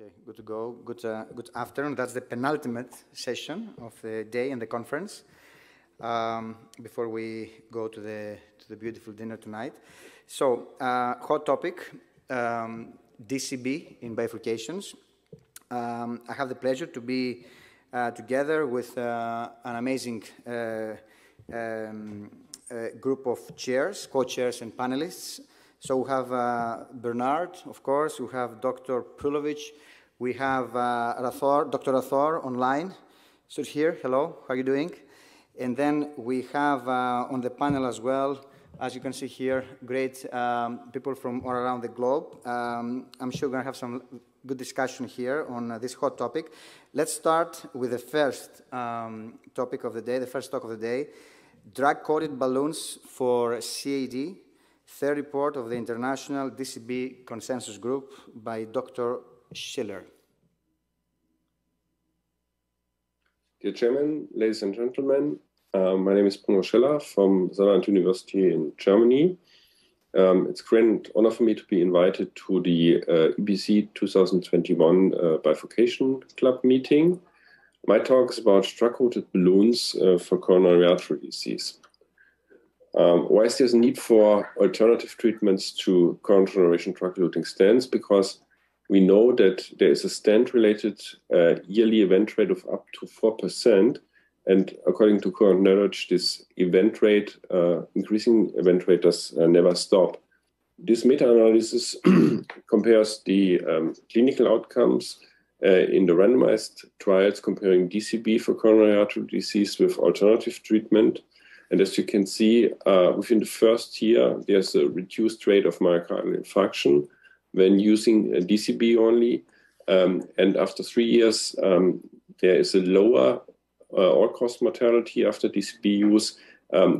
Okay, good to go. Good afternoon. That's the penultimate session of the day and the conference before we go to the beautiful dinner tonight. So, hot topic, DCB in bifurcations. I have the pleasure to be together with an amazing group of chairs, co-chairs and panelists. So we have Bernard, of course, we have Dr. Pulovic, we have Rathore, Dr. Rathore online. So here, hello, how are you doing? And then we have on the panel as well, as you can see here, great people from all around the globe. I'm sure we're gonna have some good discussion here on this hot topic. Let's start with the first topic of the day, the first talk of the day, drug-coated balloons for CAD. Third report of the International DCB Consensus Group by Dr. Scheller. Dear Chairman, ladies and gentlemen, my name is Bruno Scheller from Saarland University in Germany. It's a great honor for me to be invited to the EBC 2021 Bifurcation Club meeting. My talk is about drug-coated balloons for coronary artery disease. Why is there a need for alternative treatments to current generation drug-eluting stents? Because we know that there is a stent-related yearly event rate of up to 4%, and according to current knowledge, this event rate, increasing event rate, does never stop. This meta-analysis compares the clinical outcomes in the randomized trials comparing DCB for coronary artery disease with alternative treatment. And as you can see, within the first year, there's a reduced rate of myocardial infarction when using DCB only. And after 3 years, there is a lower all-cause mortality after DCB use,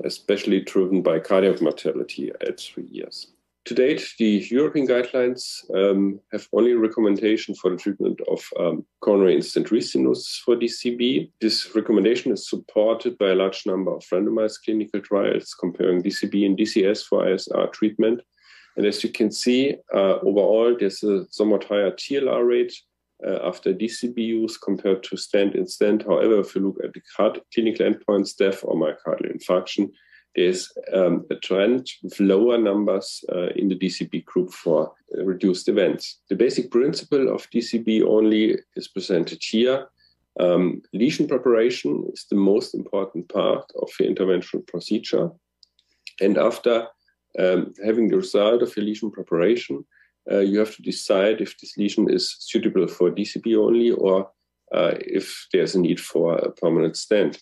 especially driven by cardiac mortality at 3 years. To date, the European guidelines have only a recommendation for the treatment of coronary in-stent restenosis for DCB. This recommendation is supported by a large number of randomized clinical trials comparing DCB and DCS for ISR treatment. And as you can see, overall, there's a somewhat higher TLR rate after DCB use compared to stent-in-stent. However, if you look at the clinical endpoints, death or myocardial infarction, there's a trend with lower numbers in the DCB group for reduced events. The basic principle of DCB only is presented here. Lesion preparation is the most important part of the interventional procedure. And after having the result of your lesion preparation, you have to decide if this lesion is suitable for DCB only or if there's a need for a permanent stent.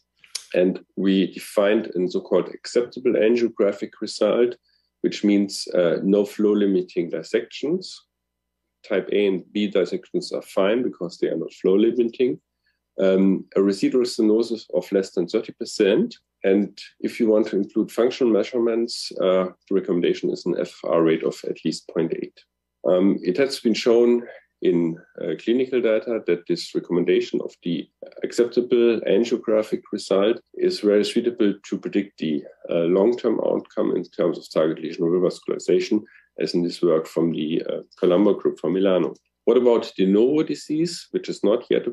And we defined a so-called acceptable angiographic result, which means no flow-limiting dissections. Type A and B dissections are fine because they are not flow-limiting. A residual stenosis of less than 30%. And if you want to include functional measurements, the recommendation is an FFR rate of at least 0.8. It has been shown in clinical data that this recommendation of the acceptable angiographic result is very suitable to predict the long-term outcome in terms of target lesion revascularization, as in this work from the Colombo group from Milano. What about de novo disease, which is not yet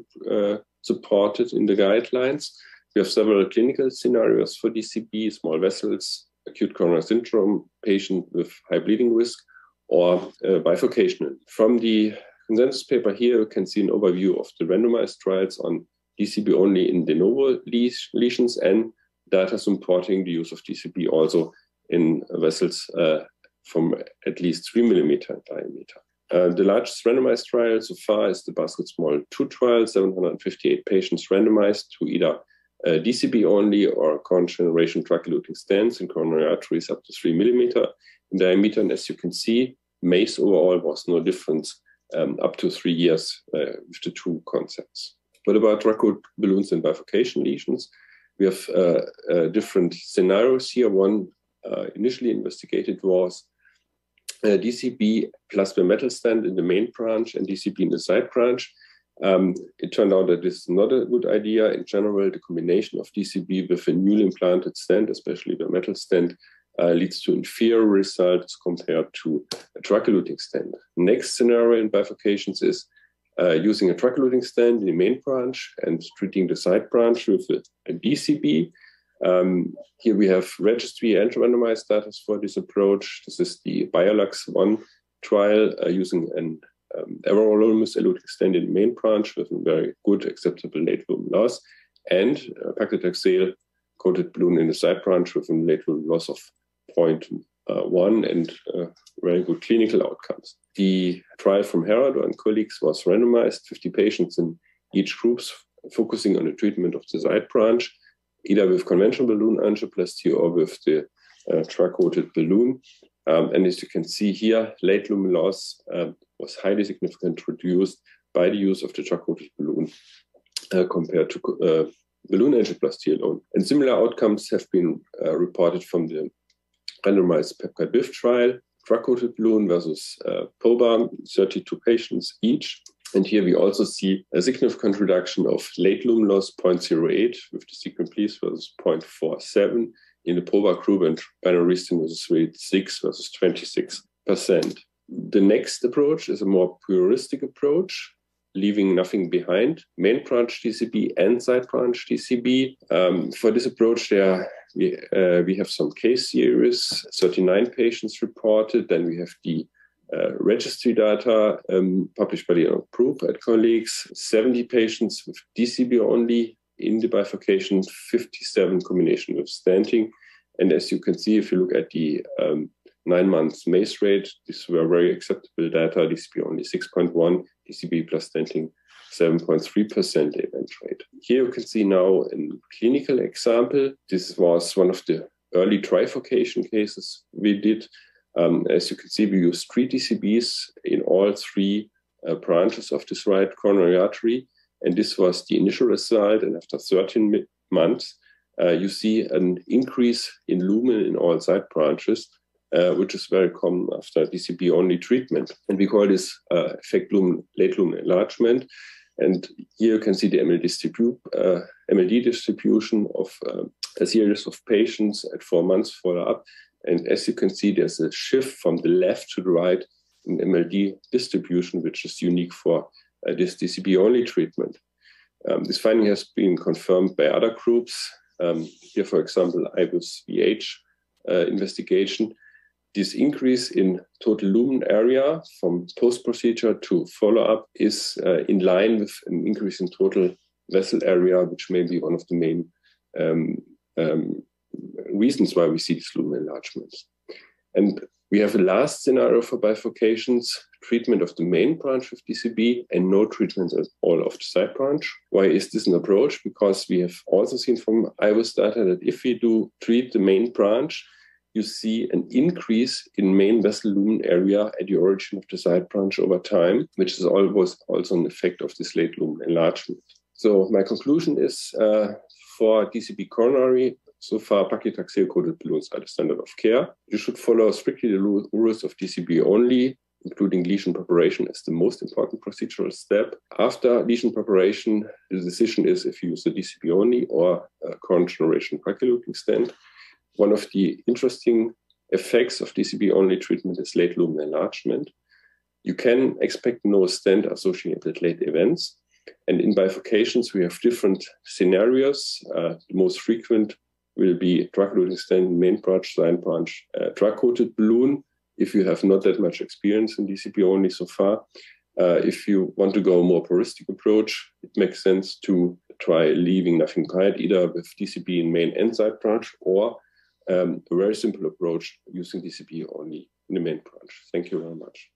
supported in the guidelines? We have several clinical scenarios for DCB, small vessels, acute coronary syndrome, patient with high bleeding risk, or bifurcational. From the consensus paper here, you can see an overview of the randomized trials on DCB only in de novo lesions and data supporting the use of DCB also in vessels from at least 3 millimeter in diameter. The largest randomized trial so far is the BASKET SMALL 2 trial, 758 patients randomized to either DCB only or current generation drug-eluting stents in coronary arteries up to 3 millimeter in diameter. And as you can see, MACE overall was no difference up to 3 years with the two concepts. What about drug-coated balloons and bifurcation lesions? We have different scenarios here. One initially investigated was DCB plus the metal stent in the main branch and DCB in the side branch. It turned out that this is not a good idea. In general, the combination of DCB with a newly implanted stent, especially the metal stent, leads to inferior results compared to a drug-eluting stent. Next scenario in bifurcations is using a drug-eluting stent in the main branch and treating the side branch with a DCB. Here we have registry and randomized status for this approach. This is the BioLux 1 trial using an everolimus eluting stent in the main branch with a very good acceptable late lumen loss and paclitaxel coated balloon in the side branch with a late lumen loss of 0.1 and very good clinical outcomes. The trial from Herodon and colleagues was randomized, 50 patients in each group, focusing on the treatment of the side branch, either with conventional balloon angioplasty or with the drug-coated balloon. And as you can see here, late lumen loss was highly significantly reduced by the use of the drug-coated balloon compared to balloon angioplasty alone. And similar outcomes have been reported from the randomized PEPCAD-BIF trial, drug-coated balloon versus POBA, 32 patients each. And here we also see a significant reduction of late lumen loss, 0.08 with the Sequent Please versus 0.47 in the POBA group, and binary stimulus rate 6 versus 26%. The next approach is a more puristic approach, leaving nothing behind, main branch DCB and side branch DCB. For this approach, we have some case series, 39 patients reported. Then we have the registry data published by the Proupe and colleagues, 70 patients with DCB only in the bifurcation, 57 combination with stenting. And as you can see, if you look at the 9 months MACE rate, these were very acceptable data, DCB only 6.1%, DCB plus stenting 7.3% event rate. Here you can see now a clinical example. This was one of the early trifurcation cases we did. As you can see, we used 3 DCBs in all 3 branches of this right coronary artery. And this was the initial result. And after 13 months, you see an increase in lumen in all side branches, which is very common after DCB-only treatment. And we call this effect lumen, late lumen enlargement. And here you can see the MLD distribution of a series of patients at 4 months follow-up. And as you can see, there's a shift from the left to the right in MLD distribution, which is unique for this DCB-only treatment. This finding has been confirmed by other groups. Here, for example, IBUS-VH investigation. This increase in total lumen area from post-procedure to follow-up is in line with an increase in total vessel area, which may be one of the main reasons why we see these lumen enlargements. And we have a last scenario for bifurcations, treatment of the main branch with DCB and no treatment at all of the side branch. Why is this an approach? Because we have also seen from IVUS data that if we do treat the main branch, you see an increase in main vessel lumen area at the origin of the side branch over time, which is always also an effect of this late lumen enlargement. So my conclusion is for DCB coronary, so far, paclitaxel-coated balloons are the standard of care. You should follow strictly the rules of DCB only, including lesion preparation as the most important procedural step. After lesion preparation, the decision is if you use the DCB only or a current generation drug-eluting stent. One of the interesting effects of DCB only treatment is late lumen enlargement. You can expect no stent-associated late events. And in bifurcations, we have different scenarios. The most frequent will be drug-eluting stent, main branch, side branch, drug-coated balloon, if you have not that much experience in DCB only so far. If you want to go a more puristic approach, it makes sense to try leaving nothing behind, either with DCB in main and side branch, or a very simple approach using DCB only in the main branch. Thank you very much.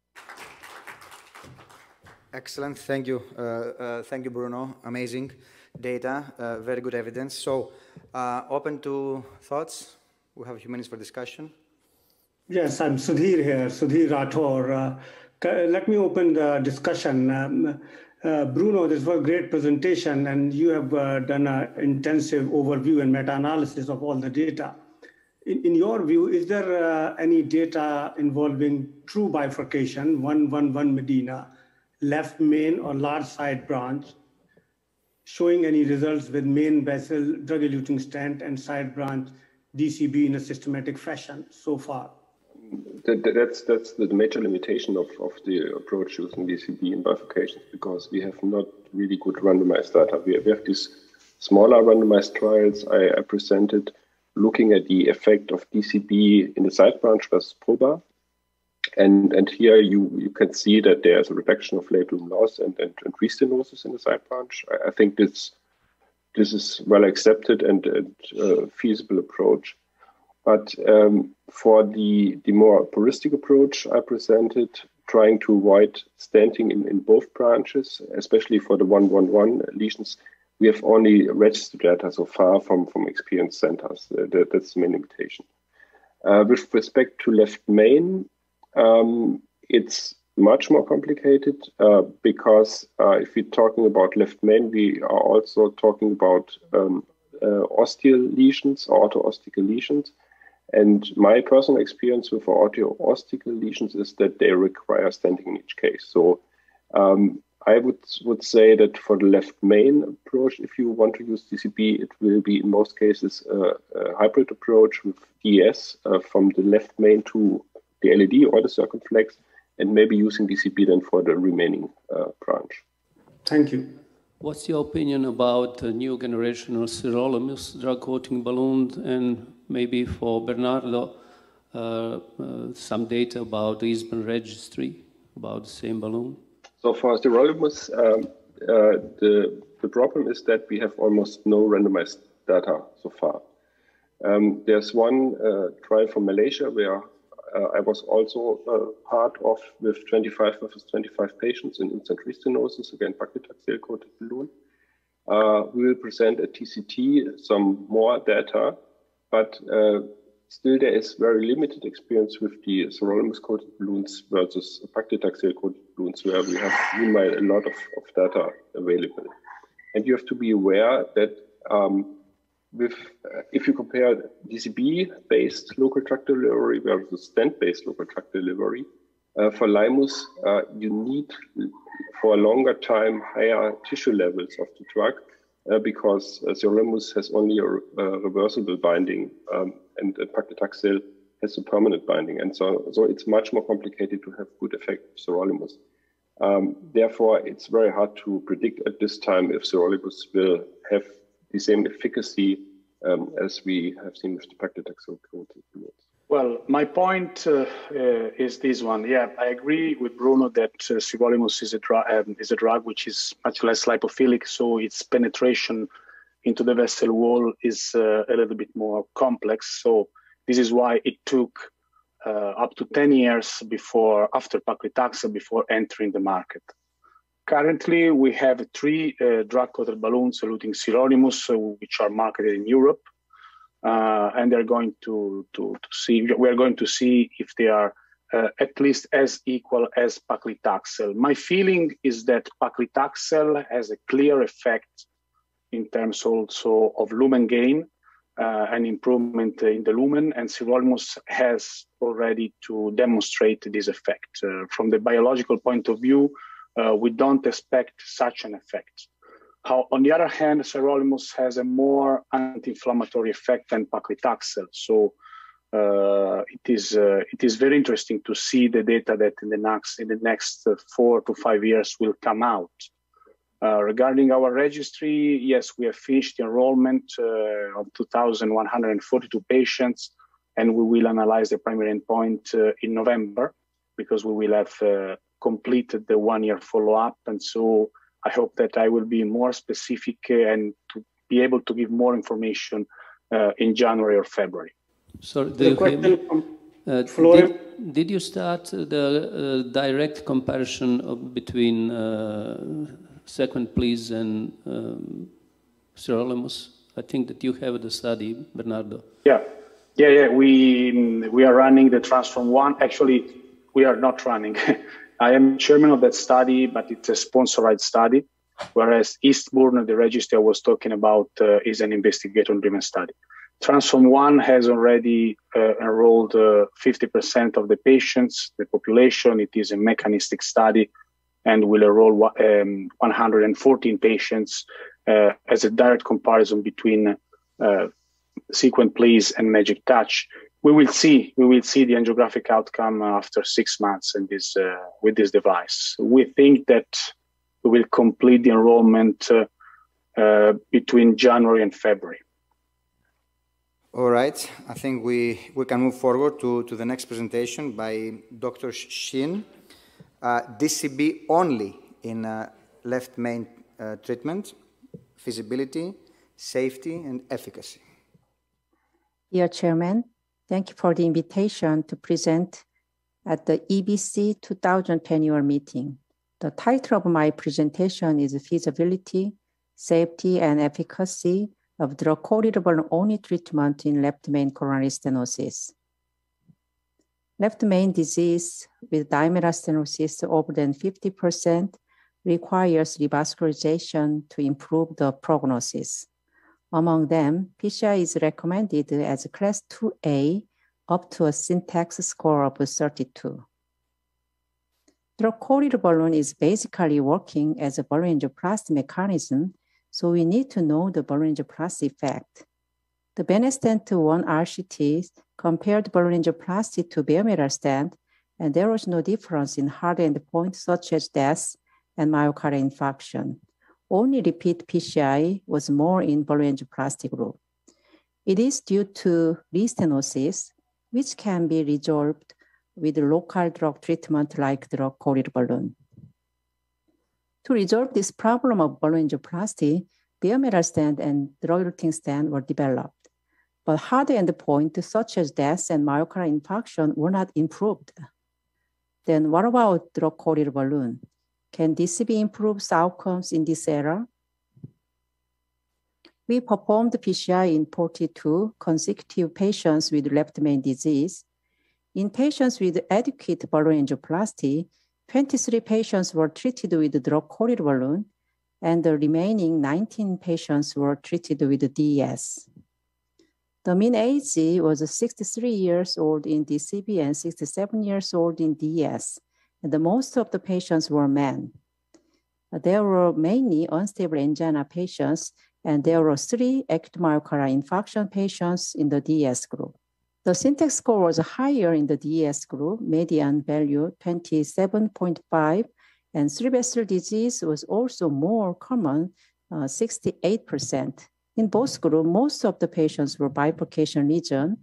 Excellent, thank you. Thank you, Bruno, amazing data, very good evidence. So, open to thoughts? We have a few minutes for discussion. Yes, I'm Sudhir here, Sudhir Rathore. Let me open the discussion. Bruno, this was a great presentation, and you have done an intensive overview and meta-analysis of all the data. In your view, is there any data involving true bifurcation, 111 Medina, left main or large side branch, showing any results with main vessel drug-eluting stent and side branch DCB in a systematic fashion so far? That's the major limitation of the approach using DCB in bifurcations, because we have not really good randomized data. We have these smaller randomized trials I presented looking at the effect of DCB in the side branch versus POBA. And here you can see that there's a reduction of labellum loss and restenosis in the side branch. I think this is well accepted and feasible approach. But for the more puristic approach I presented, trying to avoid stenting in both branches, especially for the 1-1-1 lesions, we have only registered data so far from experienced centers. That's the main limitation. With respect to left main, it's much more complicated because if we're talking about left main, we are also talking about osteal lesions, ortho-ostical lesions. And my personal experience with ortho-ostical lesions is that they require stenting in each case. So I would say that for the left main approach, if you want to use DCB, it will be in most cases a hybrid approach with DES from the left main to the LED or the circumflex, and maybe using DCB then for the remaining branch. Thank you. What's your opinion about new generational sirolimus drug-coating balloons, and maybe for Bernardo, some data about the Eastman registry about the same balloon? So for sirolimus, the problem is that we have almost no randomized data so far. There's one trial from Malaysia where I was also part of with 25 versus 25 patients in instant restenosis, again, paclitaxel-coated balloon. We will present at TCT some more data, but still there is very limited experience with the sirolimus-coated balloons versus paclitaxel-coated balloons, where we have meanwhile a lot of data available. And you have to be aware that if you compare DCB-based local tract delivery versus stent-based local tract delivery, for limus, you need for a longer time higher tissue levels of the drug because sirolimus has only a reversible binding and paclitaxel has a permanent binding. And so it's much more complicated to have good effect of sirolimus. Therefore, it's very hard to predict at this time if sirolimus will have the same efficacy as we have seen with the paclitaxel-coated balloons. Well, my point is this one. Yeah, I agree with Bruno that sirolimus is a drug which is much less lipophilic, so its penetration into the vessel wall is a little bit more complex. So this is why it took up to 10 years after paclitaxel before entering the market. Currently, we have 3 drug-coated balloons eluting sirolimus, which are marketed in Europe, and they're going to see. We are going to see if they are at least as equal as paclitaxel. My feeling is that paclitaxel has a clear effect in terms also of lumen gain and improvement in the lumen, and sirolimus has already to demonstrate this effect from the biological point of view. We don't expect such an effect. On the other hand, sirolimus has a more anti-inflammatory effect than paclitaxel. So it is very interesting to see the data that in the next 4 to 5 years will come out. Regarding our registry, yes, we have finished the enrollment of 2,142 patients, and we will analyze the primary endpoint in November, because we will have completed the 1-year follow-up, and so I hope that I will be more specific and to be able to give more information in January or February. So the question from did you start the direct comparison between Sequent Please and sirolimus? I think that you have the study, Bernardo. Yeah. We are running the TRANSFORM-1. Actually, we are not running. I am chairman of that study, but it's a sponsored study, whereas Eastbourne, the registry I was talking about, is an investigator-driven study. TRANSFORM-1 has already enrolled 50% of the patients, the population. It is a mechanistic study and will enroll 114 patients as a direct comparison between Sequent Please and Magic Touch. We will see the angiographic outcome after 6 months in this, with this device. We think that we will complete the enrollment between January and February. All right. I think we can move forward to the next presentation by Dr. Shin. DCB only in left main treatment, feasibility, safety, and efficacy. Dear Chairman, thank you for the invitation to present at the EBC 2020 meeting. The title of my presentation is Feasibility, Safety, and Efficacy of Drug-Coagulable Only Treatment in Left Main Coronary Stenosis. Left main disease with dimeral stenosis over than 50% requires revascularization to improve the prognosis. Among them, PCI is recommended as class 2A up to a SYNTAX score of 32. Drug-coated balloon is basically working as a ballooningioplasty mechanism, so we need to know the ballooningioplasty effect. The Benestent 1-RCT compared ballooningioplasty to barium stent, and there was no difference in hard endpoints such as DES and myocardial infarction. Only repeat PCI was more in ballooningioplasty group. It is due to restenosis, which can be resolved with local drug treatment like drug-coated balloon. To resolve this problem of ballooningioplasty, barium stent and drug-eluting stent were developed, but hard endpoints such as death and myocardial infarction were not improved. Then what about drug-coated balloon? Can DCB improve outcomes in this era? We performed PCI in 42 consecutive patients with left main disease. In patients with adequate ballooningioplasty, 23 patients were treated with drug-coated balloon, and the remaining 19 patients were treated with DES. The mean age was 63 years old in DCB and 67 years old in DES. The most of the patients were men. There were mainly unstable angina patients, and there were 3 acute myocardial infarction patients in the DES group. The SYNTAX score was higher in the DES group, median value 27.5, and cerebral disease was also more common, 68%. In both groups, most of the patients were bifurcation lesion.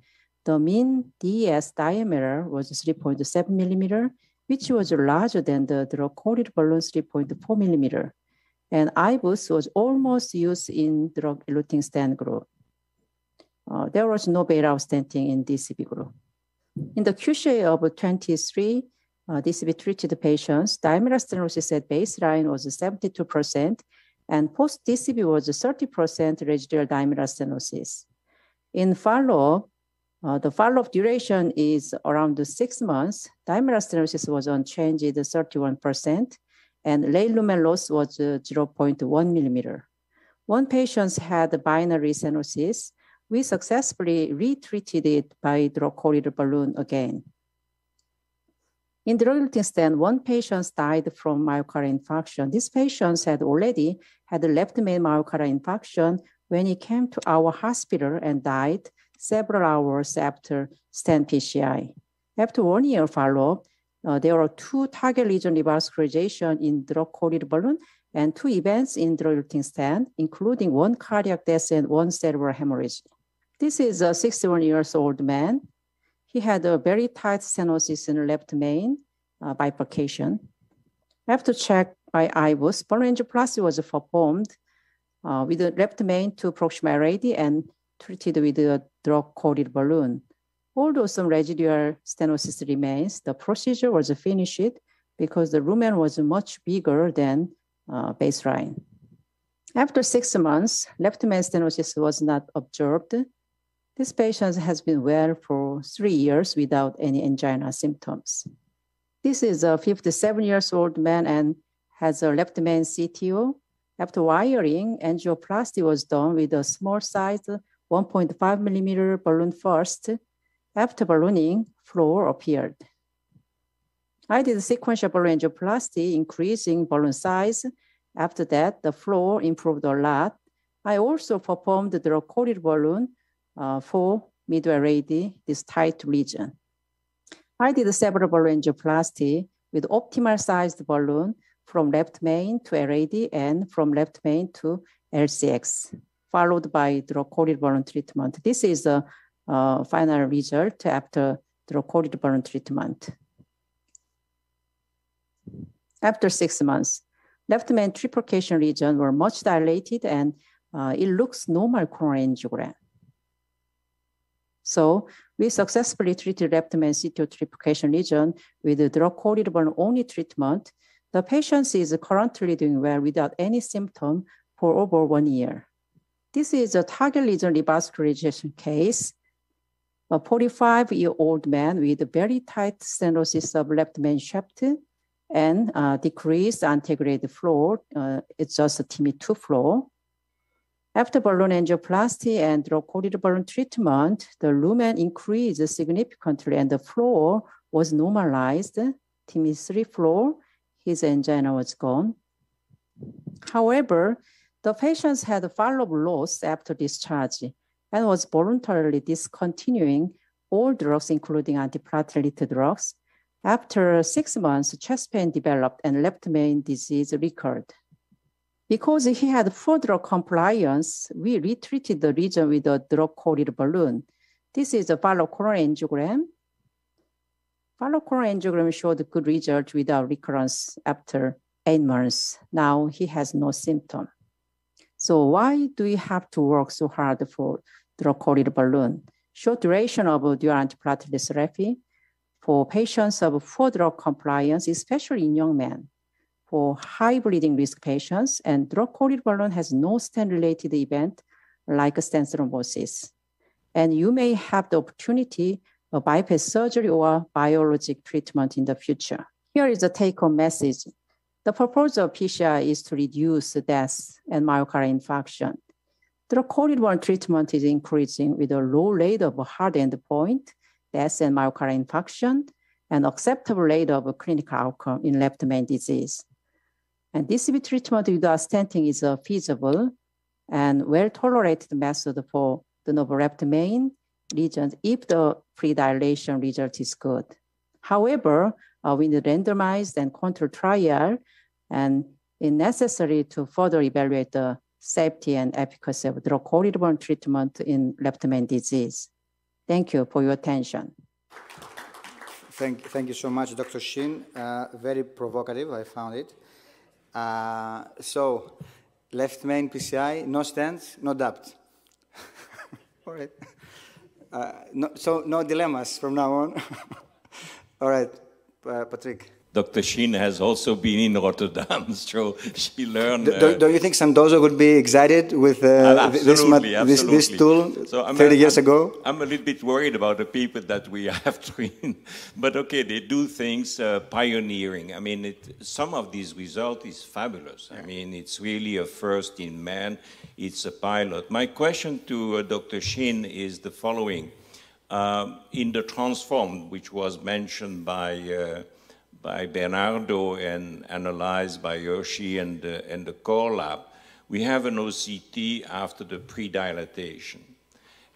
The mean DES diameter was 3.7 millimeter, which was larger than the drug-coated balloon 3.4 millimeter. And IBUS was almost used in drug-eluting stent group. There was no beta stenting in DCB group. In the QCA of 23 DCB-treated patients, dimeral stenosis at baseline was 72%, and post-DCB was 30% residual dimeral stenosis. In follow-up, the follow-up duration is around 6 months. Dimeral stenosis was unchanged at 31%, and lay lumen loss was 0.1 millimeter. One patient had binary stenosis. We successfully retreated it by drug-coated balloon again. In drug-eluting stent, one patient died from myocardial infarction. This patient had already had left main myocardial infarction when he came to our hospital and died several hours after stent PCI. After 1 year follow-up, there are 2 target lesion revascularization in drug-coated balloon and 2 events in drug-eluting stent, including 1 cardiac death and 1 cerebral hemorrhage. This is a 61-year-old man. He had a very tight stenosis in left main bifurcation. After check by IVUS, ballooningioplasty was performed with the left main to proximal radii and treated with a drug-coated balloon. Although some residual stenosis remains, the procedure was finished because the lumen was much bigger than baseline. After 6 months, left main stenosis was not observed. This patient has been well for 3 years without any angina symptoms. This is a 57-year-old man and has a left main CTO. After wiring, angioplasty was done with a small-sized 1.5 millimeter balloon first. After ballooning, floor appeared. I did sequential ballooningioplasty, increasing balloon size. After that, the floor improved a lot. I also performed the drug-coated balloon for medial this tight region. I did several laryngoplasty with optimal sized balloon from left main to LAD and from left main to LCX, followed by drug-coated balloon treatment. This is the final result after drug-coated balloon treatment. After 6 months, left main trifurcation region were much dilated and it looks normal coronary angiogram. So we successfully treated left main CTO trifurcation region with the drug-coated balloon only treatment. The patient is currently doing well without any symptom for over 1 year. This is a target lesion revascularization case, a 45-year-old man with a very tight stenosis of left main shaft and decreased antegrade flow. It's just a TME2 flow. After balloon angioplasty and drug-coated balloon treatment, the lumen increased significantly and the flow was normalized. TME3 flow, his angina was gone. However, the patients had a follow-up loss after discharge and was voluntarily discontinuing all drugs, including antiplatelet drugs. After 6 months, chest pain developed and left main disease recurred. Because he had poor drug compliance, we retreated the region with a drug-coated balloon. This is a follow-up coronary angiogram. Follow-up coronary angiogram showed good result without recurrence after 8 months. Now he has no symptom. So why do we have to work so hard for drug-coated balloon? Short duration of dual antiplatelet therapy for patients of poor drug compliance, especially in young men, for high bleeding risk patients, and drug-coated balloon has no stent-related event like a stent thrombosis. And you may have the opportunity of bypass surgery or biologic treatment in the future. Here is the take-home message. The purpose of PCI is to reduce death and myocardial infarction. Drug-coated balloon treatment is increasing with a low rate of hard endpoint, death and myocardial infarction, and acceptable rate of clinical outcome in left main disease. And DCB treatment without stenting is a feasible and well-tolerated method for the novel left main region if the predilation result is good. However, with the randomized and controlled trial, and it's necessary to further evaluate the safety and efficacy of drug-coated balloon treatment in left main disease. Thank you for your attention. Thank you so much, Dr. Shin. Very provocative, I found it. So, left main PCI, no stents, no doubt. All right. So, no dilemmas from now on. All right. Patrick. Dr. Shin has also been in Rotterdam, so she learned... Do you think Sandozo would be excited with this tool so 30 years ago? I'm a little bit worried about the people that we have trained. But okay, they do things pioneering. I mean, some of these results is fabulous. Yeah. I mean, it's really a first in man. It's a pilot. My question to Dr. Shin is the following. In the transform, which was mentioned by Bernardo and analyzed by Yoshi and the core lab, we have an OCT after the pre-dilatation.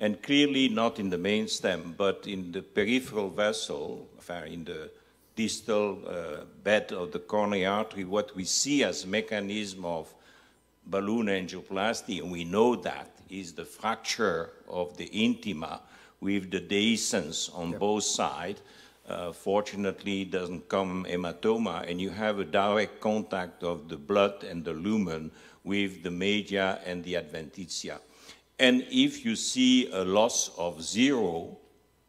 And clearly not in the main stem, but in the peripheral vessel, in the distal bed of the coronary artery, what we see as mechanism of balloon angioplasty, and we know that, is the fracture of the intima with the dehiscence on both sides. Fortunately, it doesn't come hematoma, and you have a direct contact of the blood and the lumen with the media and the adventitia. And if you see a loss of zero,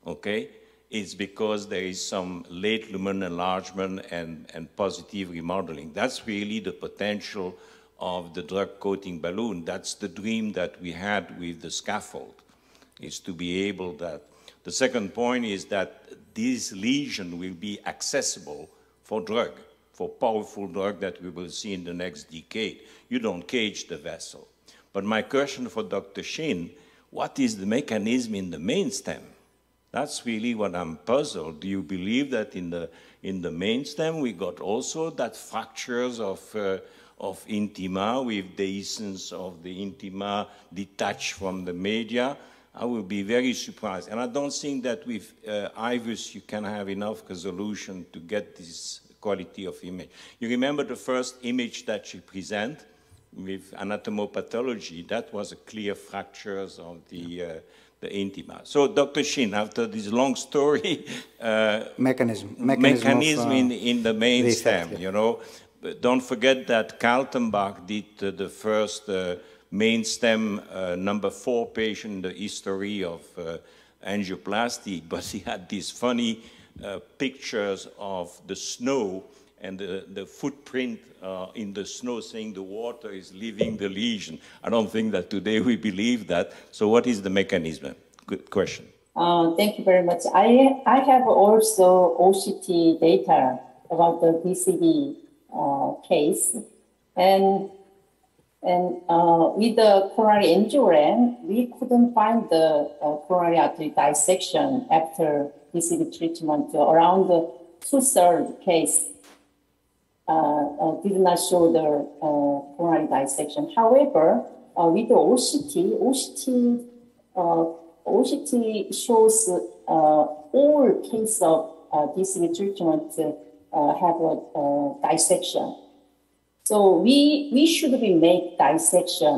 okay, it's because there is some late lumen enlargement and positive remodeling. That's really the potential of the drug-coating balloon. That's the dream that we had with the scaffold, is to be able that. The second point is that this lesion will be accessible for drug, for powerful drug that we will see in the next decade. You don't cage the vessel. But my question for Dr. Shin, what is the mechanism in the main stem? That's really what I'm puzzled. Do you believe that in the main stem we got also that fractures of intima with dehiscence of the intima detached from the media? I would be very surprised. And I don't think that with IVUS you can have enough resolution to get this quality of image. You remember the first image that she presented with anatomopathology, that was a clear fractures of the intima. So Dr. Shin, after this long story, mechanism of, in the main stem, you know. But don't forget that Kaltenbach did the first main stem number 4 patient, the history of angioplasty, but he had these funny pictures of the snow and the footprint in the snow saying the water is leaving the lesion. I don't think that today we believe that. So what is the mechanism? Good question. Thank you very much. I have also OCT data about the DCB case. And with the coronary angiogram, we couldn't find the coronary artery dissection after DCB treatment. Around 2/3 case did not show the coronary dissection. However, with the OCT shows all cases of DCB treatment have a dissection. So we should be make dissection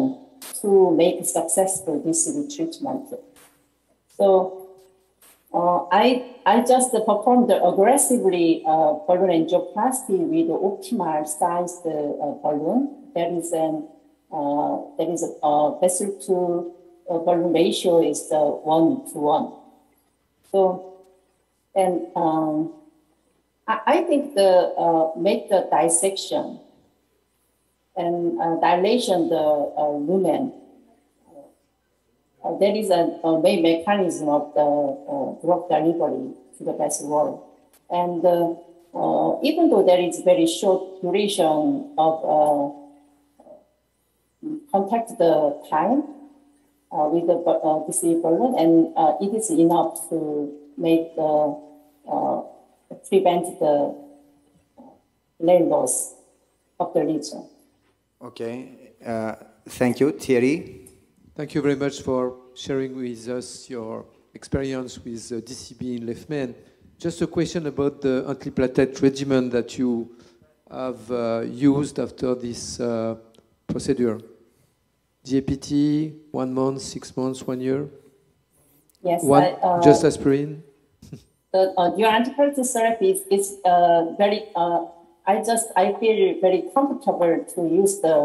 to make successful DCB treatment. So I just performed aggressively balloon angioplasty with optimal sized balloon. That is a vessel to balloon ratio is 1:1. So and I think the make the dissection and dilation the lumen. There is a main mechanism of the drug delivery to the vessel wall. And even though there is very short duration of contact the time with the DCB balloon, and it is enough to make the, prevent the lane loss of the region. Okay, thank you, Thierry. Thank you very much for sharing with us your experience with DCB in left main. Just a question about the antiplatelet regimen that you have used after this procedure. DAPT, 1 month, 6 months, 1 year? Yes. Just aspirin? Your antiplatelet therapy is very... I feel very comfortable to use the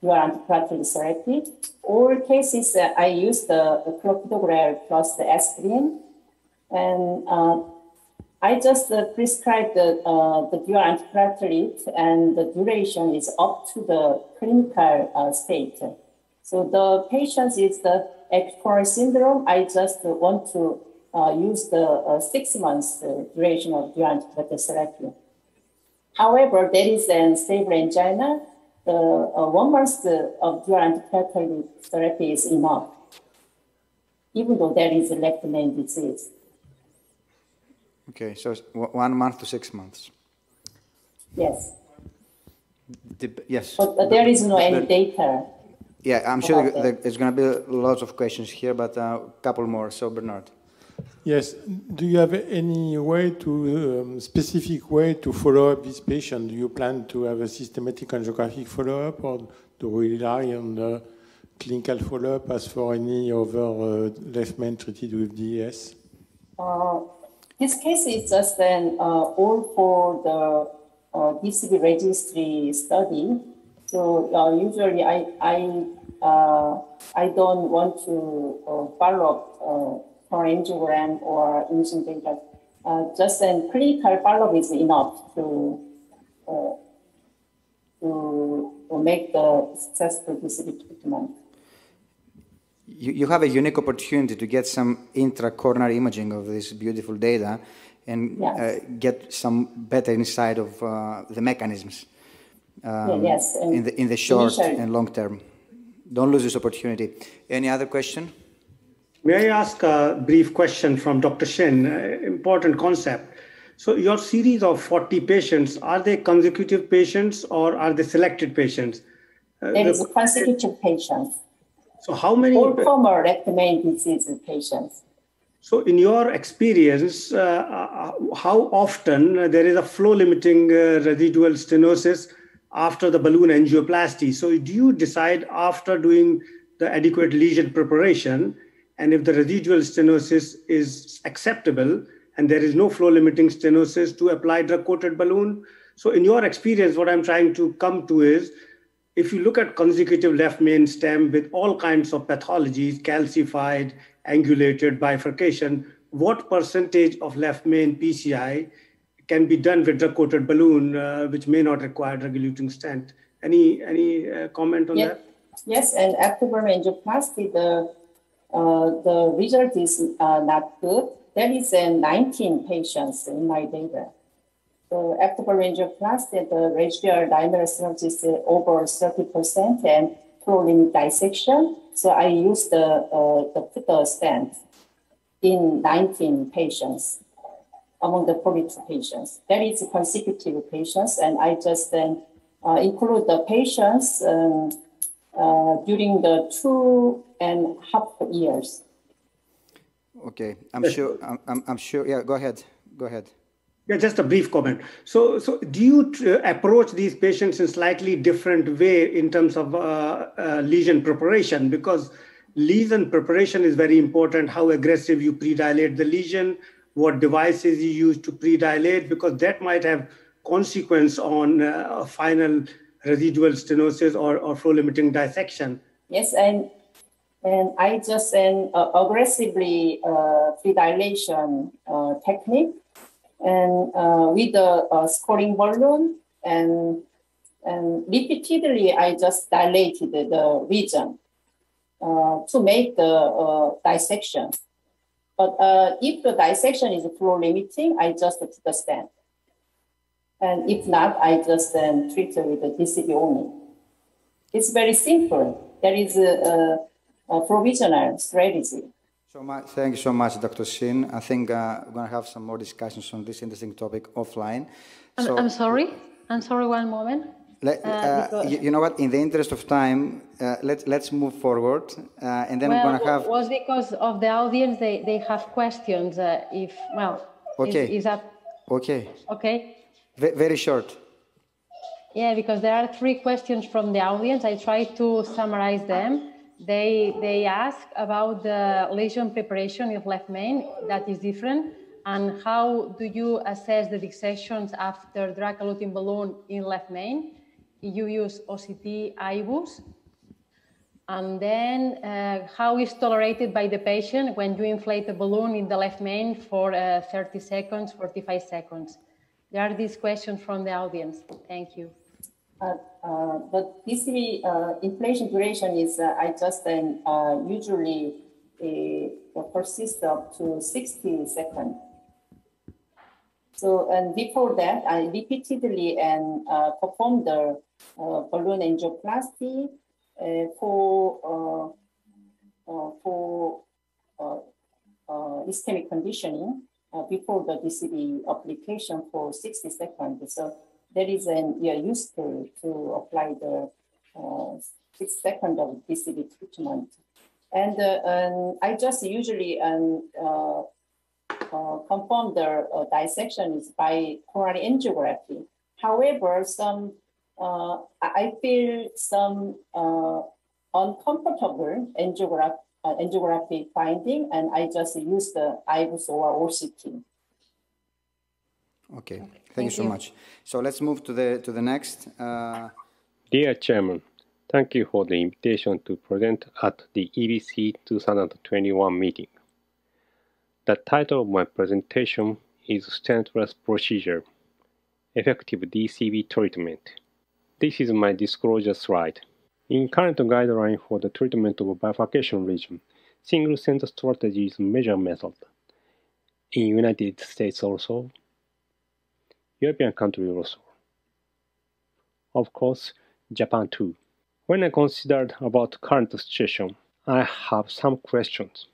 dual antiplatelet therapy. All cases I use the clopidogrel plus the aspirin, and I just prescribe the dual antiplatelet, and the duration is up to the clinical state. So the patient is the coronary syndrome. I just want to use the 6 months duration of dual antiplatelet therapy. However, there is a stable angina. The 1 month of dual antiplatelet therapy is enough, even though there is a left main disease. Okay, so 1 month to 6 months. Yes. Yes. But there is no any data. Yeah, I'm sure there's going to be lots of questions here, but a couple more. So, Bernard. Yes. Do you have any way to, specific way to follow up this patient? Do you plan to have a systematic angiographic follow-up, or do we rely on the clinical follow-up as for any other left main treated with DES? This case is just an all for the DCB registry study. So usually I don't want to follow up or angiogram or imaging data. Just a clinical follow-up is enough to make the successful DCB treatment. You have a unique opportunity to get some intracoronary imaging of this beautiful data and get some better insight of the mechanisms in the short and long term. Don't lose this opportunity. Any other question? May I ask a brief question from Dr. Shin? Important concept. So your series of 40 patients, are they consecutive patients or are they selected patients? There is consecutive patients. So how many former rectomain disease patients? So in your experience, how often there is a flow-limiting residual stenosis after the balloon angioplasty? So do you decide after doing the adequate lesion preparation, and if the residual stenosis is acceptable and there is no flow-limiting stenosis, to apply drug-coated balloon? So in your experience, what I'm trying to come to is, if you look at consecutive left main stem with all kinds of pathologies, calcified, angulated, bifurcation, what percentage of left main PCI can be done with drug-coated balloon, which may not require drug-eluting stent? Any comment on that? Yes, and after angioplasty, the result is not good. There is 19 patients in my data. So after angioplasty, the ratio laminar stenosis is over 30% and flow-limit dissection. So I use the stent in 19 patients among the 42 patients. That is consecutive patients, and I just then include the patients during the 2.5 years. Okay, I'm sure. Yeah, go ahead. Yeah, just a brief comment. So do you approach these patients in slightly different way in terms of lesion preparation? Because lesion preparation is very important, how aggressive you predilate the lesion, what devices you use to predilate, because that might have consequence on final residual stenosis or flow-limiting dissection. Yes, and I just an aggressively predilation technique, and with the scoring balloon, and repeatedly I just dilated the region to make the dissection. But if the dissection is flow limiting, I just put the stent. And if not, I just then treat it with the DCB only. It's very simple. There is a provisional strategy. So much, thank you so much, Dr. Shin. I think we're going to have some more discussions on this interesting topic offline. So, I'm sorry, one moment. You know what, in the interest of time, let's move forward. And then we're going to have... It was because of the audience, they have questions. Okay. Is that... Okay. Okay. Very short. Yeah, because there are 3 questions from the audience. I try to summarize them. They ask about the lesion preparation in left main that is different, and how do you assess the dissections after drug-eluting balloon in left main? You use OCT, IBUS, and then how is tolerated by the patient when you inflate a balloon in the left main for 30 seconds, 45 seconds? There are these questions from the audience. Thank you. But DCB inflation duration is, I just then usually persists up to 60 seconds. So, and before that, I repeatedly and performed the balloon angioplasty for ischemic conditioning before the DCB application for 60 seconds. So, that is useful to apply the 6 seconds of DCB treatment. And I just usually confirm the dissection is by coronary angiography. However, I feel some uncomfortable angiography finding, and I just use the IVUS or OCT. Okay, thank you so much. So let's move to the next. Dear Chairman, thank you for the invitation to present at the EBC 2021 meeting. The title of my presentation is Stentless Procedure, Effective DCB Treatment. This is my disclosure slide. In current guideline for the treatment of bifurcation lesion, single stent strategy is major method. In United States also, European country also. Of course, Japan too. When I considered about current situation, I have some questions.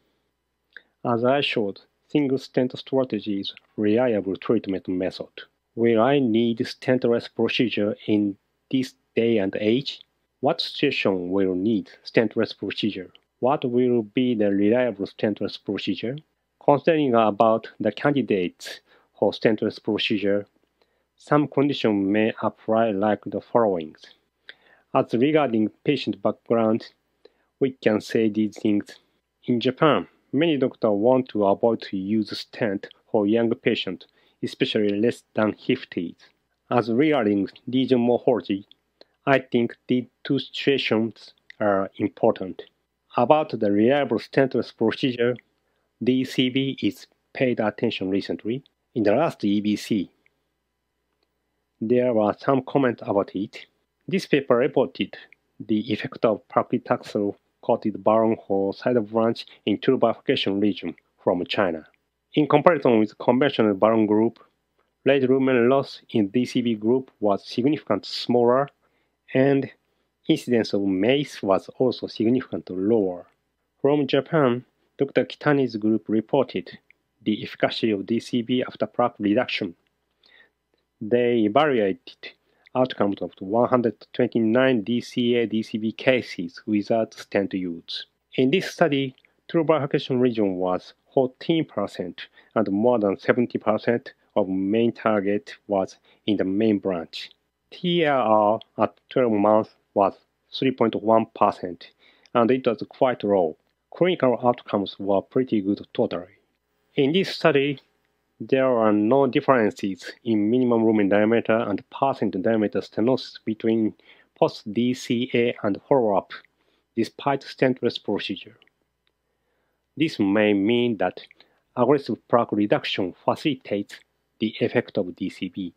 As I showed, single stent strategy is reliable treatment method. Will I need stentless procedure in this day and age? What station will need stentless procedure? What will be the reliable stentless procedure? Considering about the candidates for stentless procedure, some conditions may apply like the following. As regarding patient background, we can say these things. In Japan, many doctors want to avoid to use stent for young patients, especially less than 50s. As regarding lesion morphology, I think these two situations are important. About the reliable stentless procedure, DCB is paid attention recently. In the last EBC, there were some comments about it. This paper reported the effect of paclitaxel coated balloon for side branch in two bifurcation region from China. In comparison with conventional balloon group, red lumen loss in DCB group was significantly smaller, and incidence of MACE was also significantly lower. From Japan, Dr. Kitani's group reported the efficacy of DCB after PRAP reduction. They evaluated outcomes of 129 DCA-DCB cases without stent use. In this study, true bifurcation region was 14%, and more than 70% of main target was in the main branch. TRR at 12 months was 3.1%, and it was quite low. Clinical outcomes were pretty good totally. In this study, there are no differences in minimum lumen diameter and percent diameter stenosis between post-DCA and follow-up, despite stentless procedure. This may mean that aggressive plaque reduction facilitates the effect of DCB.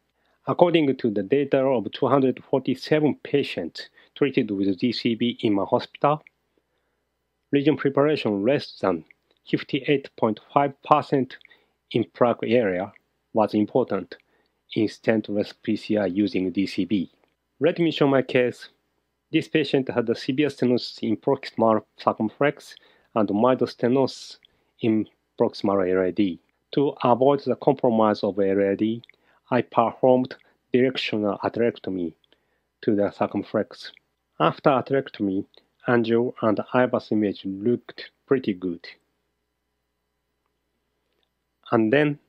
According to the data of 247 patients treated with DCB in my hospital, lesion preparation less than 58.5% in plaque area was important in stentless PCR using DCB. Let me show my case. This patient had a severe stenosis in proximal circumflex and mild stenosis in proximal LAD. To avoid the compromise of LAD, I performed directional atherectomy to the circumflex. After atherectomy, angio and IBUS image looked pretty good. And then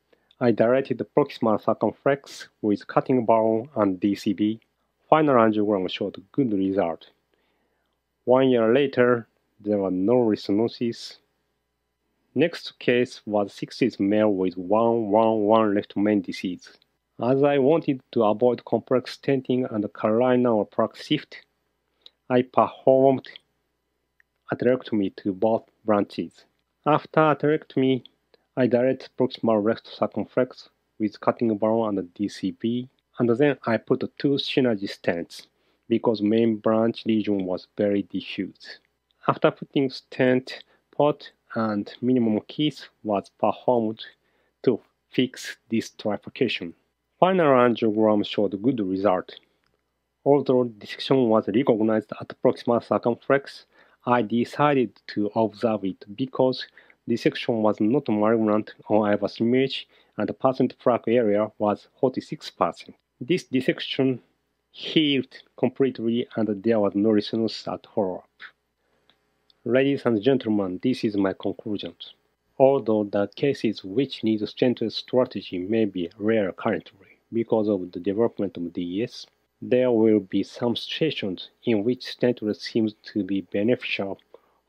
I directed the proximal circumflex with cutting balloon and DCB. Final angiogram showed good result. 1 year later, there was no restenosis. Next case was 60s male with 111 left main disease. As I wanted to avoid complex stenting and carinal plaque shift, I performed atherectomy to both branches. After atherectomy, I direct proximal left circumflex with cutting balloon and DCB, and then I put two synergy stents because main branch lesion was very diffuse. After putting stent, pot and minimum kiss was performed to fix this trifurcation. Final angiogram showed good result. Although dissection was recognized at proximal circumflex, I decided to observe it because dissection was not malignant on IVUS image and the percent plaque area was 46%. This dissection healed completely and there was no restenosis at follow-up. Ladies and gentlemen, this is my conclusion. Although the cases which need stentless strategy may be rare currently because of the development of DES, there will be some situations in which stentless seems to be beneficial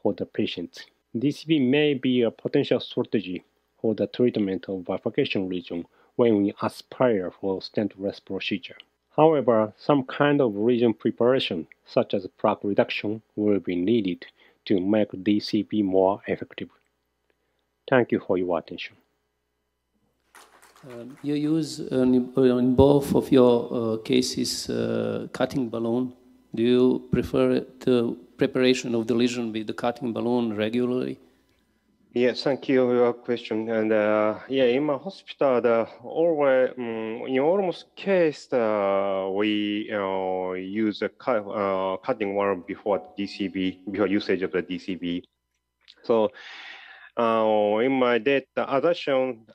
for the patient. DCB may be a potential strategy for the treatment of bifurcation region when we aspire for stentless procedure. However, some kind of region preparation, such as plaque reduction, will be needed to make DCB more effective. Thank you for your attention. You use in both of your cases cutting balloon. Do you prefer the preparation of the lesion with the cutting balloon regularly? Yes, thank you for your question. And yeah, in my hospital, in almost case, we use a cutting balloon before usage of the DCB. So In my data, as I showed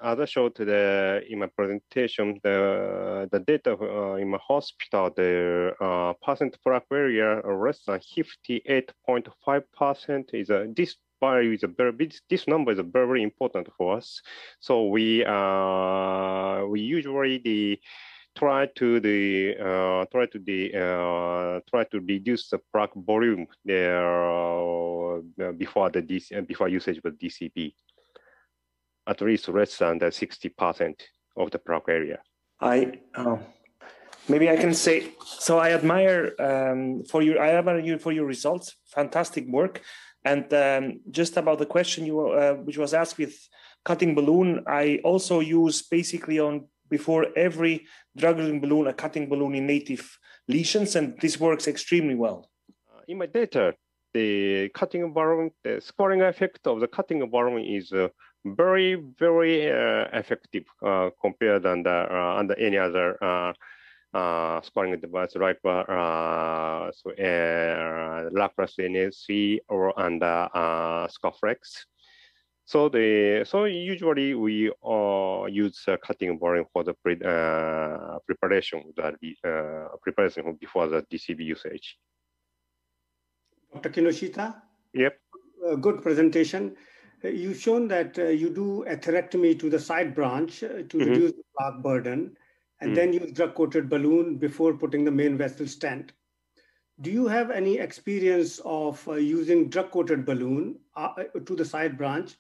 today in my presentation, the data in my hospital, the percent plaque barrier less than 58.5% is this number is very, very important for us. So we usually try to reduce the plaque volume there before usage with DCB, at least less than the 60% of the plaque area. Maybe I can say, so I admire you for your results, fantastic work. And just about the question you which was asked with cutting balloon, I also use basically on before every drug-eluting balloon, a cutting balloon in native lesions, and this works extremely well. In my data, the cutting balloon, the scoring effect of the cutting balloon is very, very effective compared under any other scoring device like Laplace NSC or under Scarflex. So usually we use cutting volume for the preparation before the DCB usage. Dr. Kinoshita? Yep. Good presentation. You've shown that you do atherectomy to the side branch to reduce the plaque burden, and then use drug-coated balloon before putting the main vessel stent. Do you have any experience of using drug-coated balloon to the side branch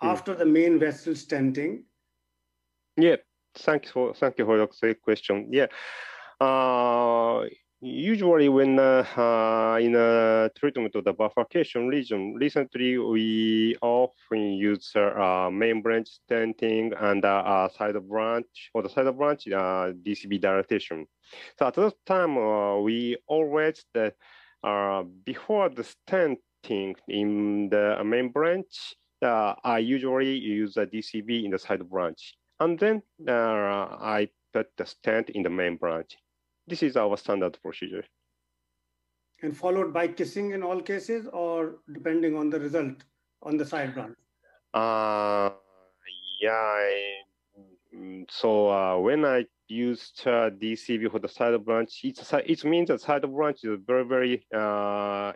after the main vessel stenting? Yeah, thank you for the question. Yeah, usually when in a treatment of the bifurcation region, recently we often use main branch stenting and side branch or the side branch DCB dilatation. So at that time we always before the stenting in the main branch, I usually use a DCB in the side branch, and then I put the stent in the main branch. This is our standard procedure. And followed by kissing in all cases, or depending on the result on the side branch? So when I used DCB for the side branch, it means the side branch is a very, very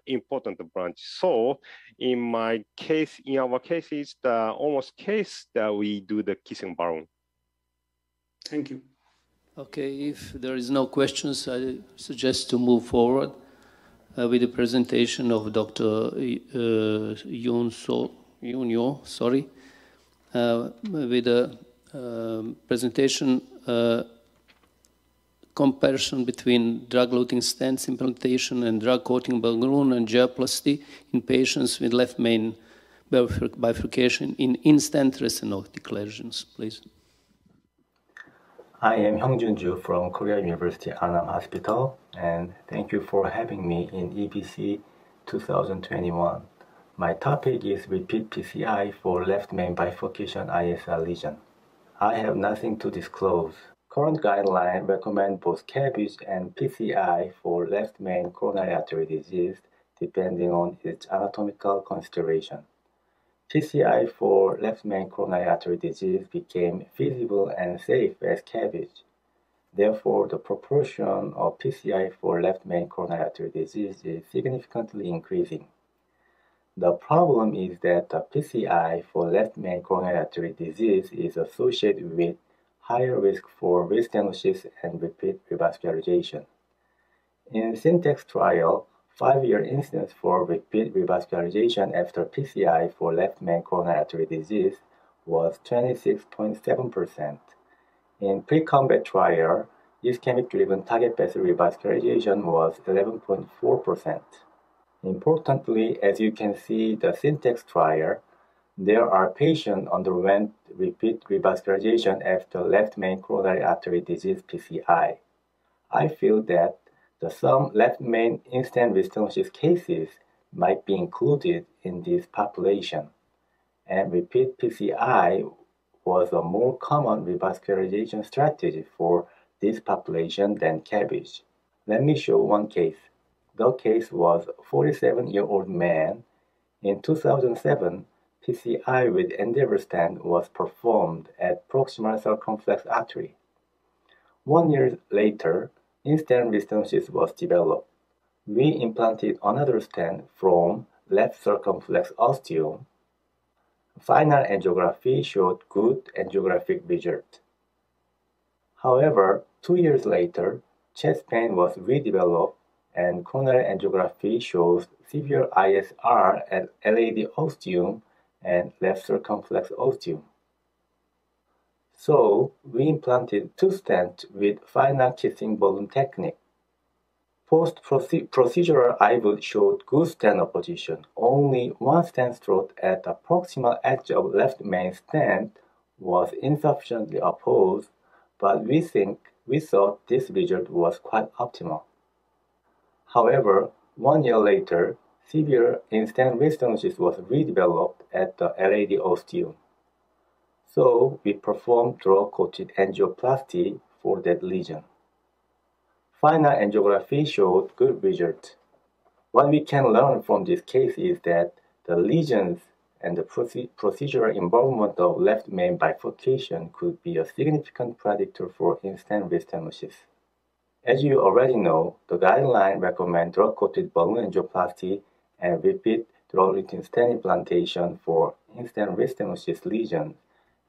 important branch. So in my case, in our cases, the almost case that we do the kissing balloon. Thank you. Okay, if there is no questions, I suggest to move forward with the presentation of Dr. Yoon-Yo, sorry, with a presentation comparison between drug-eluting stents implantation and drug-coating balloon angioplasty in patients with left main bifurcation in in-stent restenotic lesions, please. I am Hyung-Jun Ju from Korea University Annam Hospital, and thank you for having me in EBC 2021. My topic is repeat PCI for left main bifurcation ISR lesion. I have nothing to disclose. Current guidelines recommend both CABG and PCI for left main coronary artery disease depending on its anatomical consideration. PCI for left main coronary artery disease became feasible and safe as CABG. Therefore, the proportion of PCI for left main coronary artery disease is significantly increasing. The problem is that the PCI for left main coronary artery disease is associated with higher risk for restenosis and repeat revascularization. In SYNTAX trial, 5-year incidence for repeat revascularization after PCI for left main coronary artery disease was 26.7%. In pre-combat trial, ischemic-driven target vessel revascularization was 11.4%. Importantly, as you can see the SYNTAX trial, there are patients underwent repeat revascularization after left main coronary artery disease PCI. I feel that some left main in-stent restenosis cases might be included in this population, and repeat PCI was a more common revascularization strategy for this population than CABG. Let me show one case. The case was a 47-year-old man. In 2007, PCI with Endeavour stand was performed at proximal circumflex artery. 1 year later, in-stent restenosis was developed. We implanted another stent from left circumflex ostium. Final angiography showed good angiographic result. However, 2 years later, chest pain was redeveloped and coronary angiography shows severe ISR at LAD ostium and left circumflex ostium. So, we implanted two stents with final kissing volume technique. Post-procedural IVUS showed good stent opposition. Only one stent stroke at the proximal edge of left main stent was insufficiently opposed, but we thought this result was quite optimal. However, 1 year later, severe in-stent restenosis was redeveloped at the LAD ostium. So we performed drug-coated angioplasty for that lesion. Final angiography showed good results. What we can learn from this case is that the lesions and the procedural involvement of left main bifurcation could be a significant predictor for in-stent restenosis. As you already know, the guidelines recommend drug-coated balloon angioplasty and repeat drug-coated stent implantation for in-stent restenosis lesions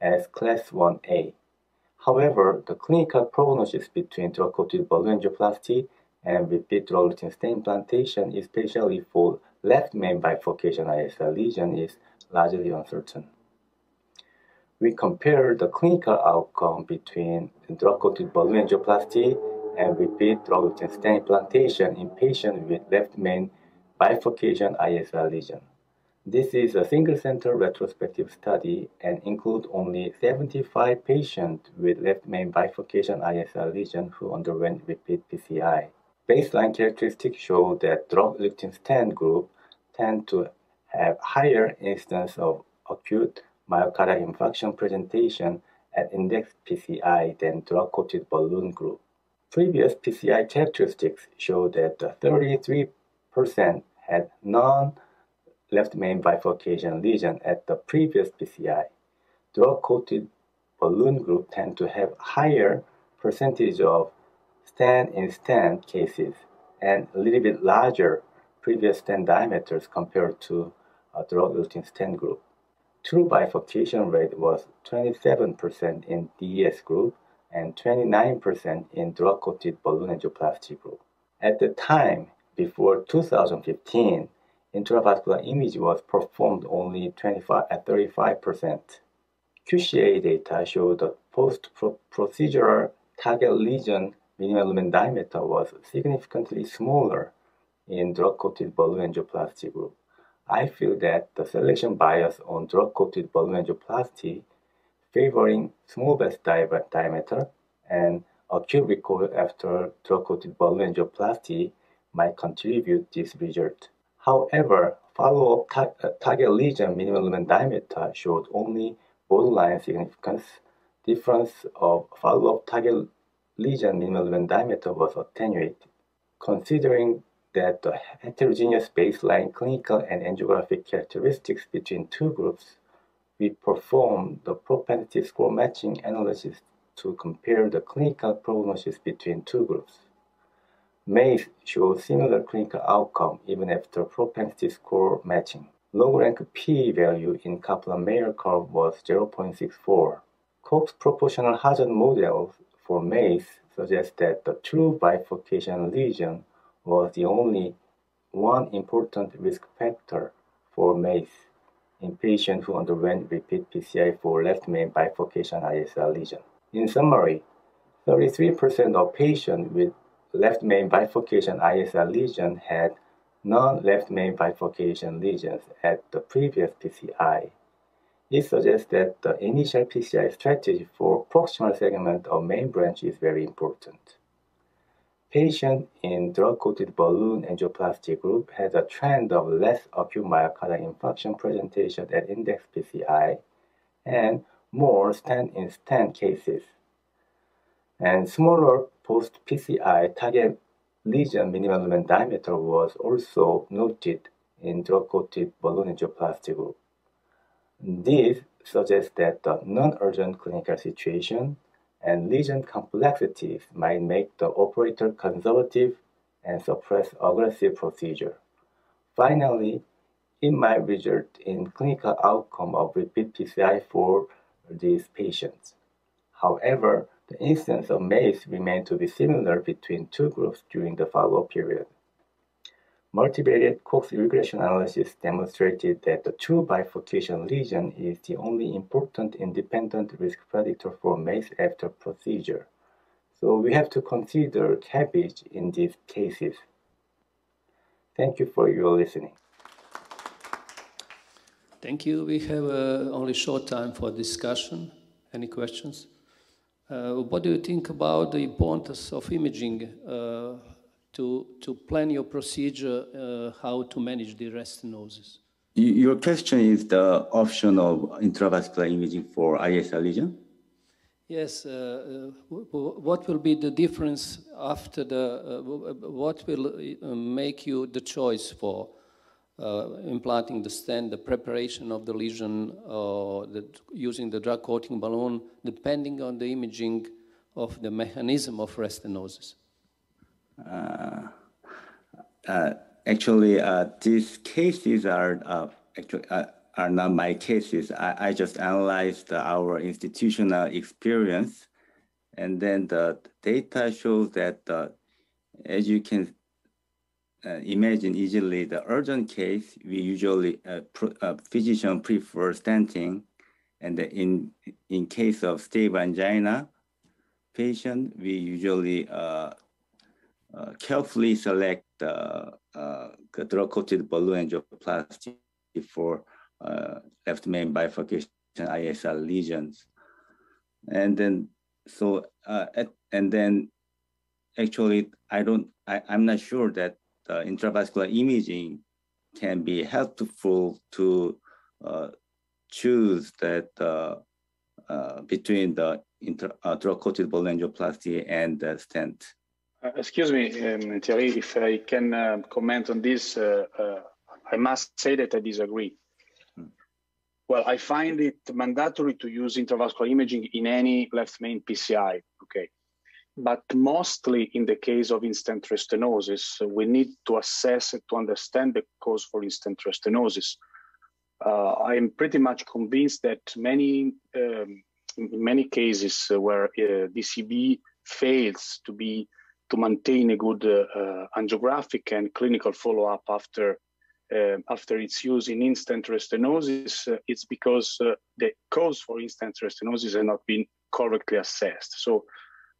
as Class 1A. However, the clinical prognosis between drug-coated balloon angioplasty and repeat drug-coated stent implantation, especially for left main bifurcation ISR lesion, is largely uncertain. We compare the clinical outcome between drug-coated balloon angioplasty and repeat drug-coated stent implantation in patients with left main bifurcation ISR lesion. This is a single-center retrospective study and includes only 75 patients with left main bifurcation ISR lesion who underwent repeat PCI. Baseline characteristics show that drug-coated stent group tend to have higher incidence of acute myocardial infarction presentation at index PCI than drug-coated balloon group. Previous PCI characteristics show that 33% had non-left main bifurcation lesion at the previous PCI. Drug-coated balloon group tend to have higher percentage of stent-in-stent cases and a little bit larger previous stent diameters compared to a drug-coated stent group. True bifurcation rate was 27% in DES group and 29% in drug-coated balloon angioplasty group. At the time, before 2015, intravascular image was performed only 35% at 35%. QCA data showed that post-procedural target lesion minimal lumen diameter was significantly smaller in drug-coated balloon angioplasty group. I feel that the selection bias on drug-coated balloon angioplasty favoring small vessel diameter and acute recovery after drug-coated balloon angioplasty might contribute this result. However, follow-up target lesion minimal lumen diameter showed only borderline significance. Difference of follow-up target lesion minimal lumen diameter was attenuated. Considering that the heterogeneous baseline clinical and angiographic characteristics between two groups, we performed the propensity score matching analysis to compare the clinical prognosis between two groups. MACE showed similar clinical outcome even after propensity score matching. Log-rank P value in Kaplan-Meier curve was 0.64. Cox proportional hazard model for MACE suggests that the true bifurcation lesion was the only one important risk factor for MACE in patients who underwent repeat PCI for left main bifurcation ISR lesion. In summary, 33% of patients with left main bifurcation ISR lesion had non-left main bifurcation lesions at the previous PCI. It suggests that the initial PCI strategy for proximal segment of main branch is very important. Patients in drug-coated balloon angioplasty group had a trend of less acute myocardial infarction presentation at index PCI and more stent-in-stent cases, and smaller post-PCI target lesion minimal lumen diameter was also noted in drug-coated balloon angioplasty group. These suggest that the non-urgent clinical situation and lesion complexities might make the operator conservative and suppress aggressive procedure. Finally, it might result in clinical outcome of repeat PCI for these patients. However, the incidence of MACE remained to be similar between two groups during the follow-up period. Multivariate Cox regression analysis demonstrated that the true bifurcation lesion is the only important independent risk predictor for MACE after procedure. So we have to consider CABG in these cases. Thank you for your listening. Thank you. We have only short time for discussion. Any questions? What do you think about the importance of imaging to plan your procedure, how to manage the restenosis? Your question is the option of intravascular imaging for ISR lesion? Yes. What will be the difference after the, what will make you the choice for implanting the stent, the preparation of the lesion, using the drug coating balloon, depending on the imaging of the mechanism of restenosis? These cases are not my cases. I just analyzed our institutional experience, and then the data shows that, as you can imagine easily, the urgent case, we usually physician prefer stenting, and in case of stable angina patient, we usually carefully select the drug-coated balloon angioplasty for left main bifurcation ISR lesions, and then so I'm not sure that intravascular imaging can be helpful to choose that between the drug-coated balloon angioplasty and the stent. Excuse me, Thierry, if I can comment on this, I must say that I disagree. Well, I find it mandatory to use intravascular imaging in any left main PCI, okay? But mostly in the case of in-stent restenosis, we need to assess and to understand the cause for in-stent restenosis. I am pretty much convinced that many cases where DCB fails to maintain a good angiographic and clinical follow-up after its use in in-stent restenosis, it's because the cause for in-stent restenosis has not been correctly assessed. So,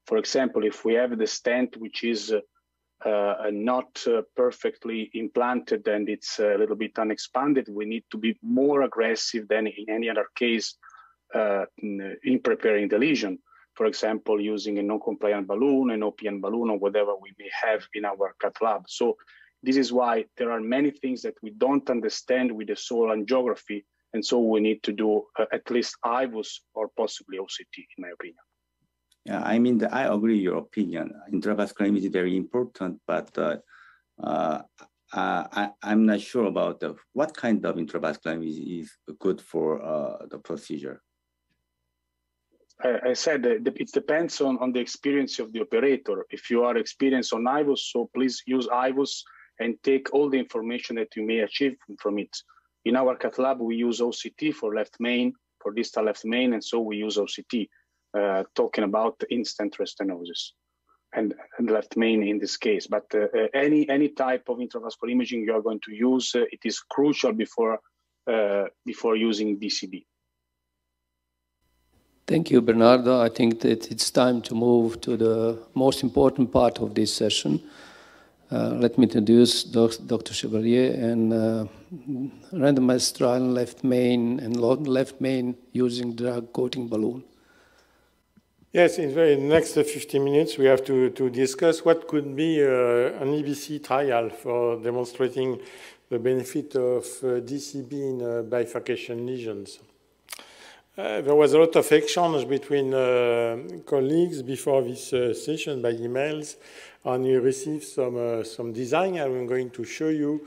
for example, if we have the stent which is not perfectly implanted and it's a little bit unexpanded, we need to be more aggressive than in any other case in preparing the lesion. For example, using a non-compliant balloon, an OPN balloon, or whatever we may have in our cath lab. So this is why there are many things that we don't understand with the sole angiography, and so we need to do at least IVUS or possibly OCT, in my opinion. Yeah, I mean, I agree with your opinion. Intravascular imaging is very important, but I'm not sure about what kind of intravascular imaging is good for the procedure. I said it depends on the experience of the operator. If you are experienced on IVUS, so please use IVUS and take all the information that you may achieve from it. In our cath lab, we use OCT for left main, for distal left main, and so we use OCT. Talking about in-stent restenosis and left main in this case, but any type of intravascular imaging you are going to use, it is crucial before using DCB. Thank you, Bernardo. I think that it's time to move to the most important part of this session. Let me introduce Dr. Chevalier and randomized trial left main and left main using drug coating balloon. Yes, in the next 15 minutes, we have to discuss what could be an EBC trial for demonstrating the benefit of DCB in bifurcation lesions. There was a lot of exchange between colleagues before this session by emails, and you received some design. I'm going to show you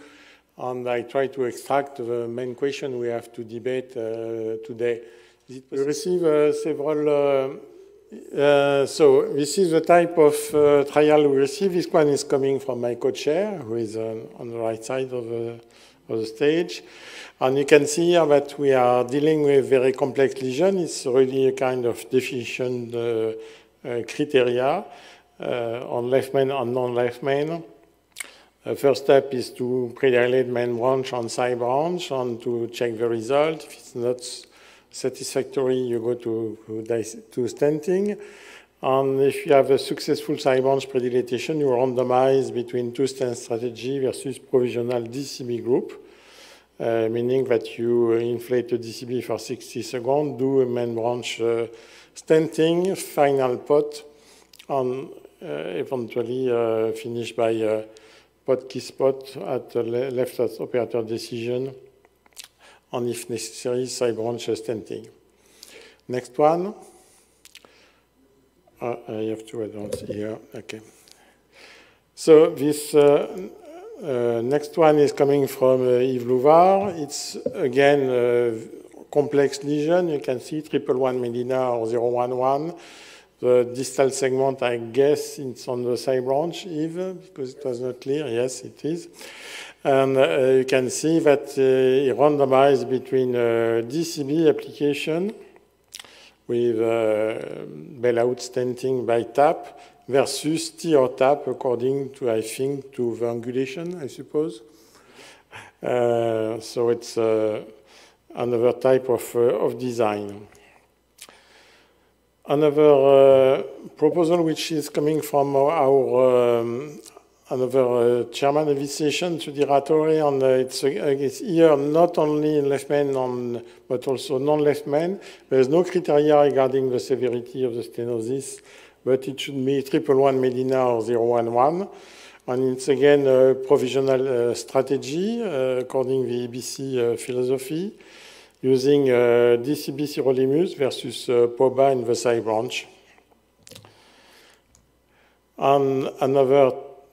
and I try to extract the main question we have to debate today. We receive several... so this is the type of trial we receive. This one is coming from my co-chair, who is on the right side of the stage. And you can see here that we are dealing with very complex lesion. It's really a kind of deficient criteria on left main and non-left main. First step is to predilate main branch and side branch and to check the result. If it's not satisfactory, you go to stenting. And if you have a successful side branch predilatation, you randomize between two stent strategy versus provisional DCB group, meaning that you inflate the DCB for 60 seconds, do a main branch stenting, final pot, and eventually finish by pot key spot at the left operator decision, and if necessary, side branch stenting. Next one. I have to advance here, okay. So this next one is coming from Yves Louvard. It's, again, a complex lesion. You can see 111 Medina or 011. The distal segment, I guess, it's on the side branch, Yves, because it was not clear. Yes, it is. And you can see that it randomized between DCB application with bailout stenting by tap versus TO tap according to, I think, to the angulation, I suppose. So it's another type of design. Another proposal which is coming from our another chairman of this session, Sudhir Rathore, and it's here not only left main, but also non-left main. There is no criteria regarding the severity of the stenosis, but it should be 111 Medina or 011. And it's again a provisional strategy according to the ABC philosophy, using DCB sirolimus versus POBA in the side branch. And another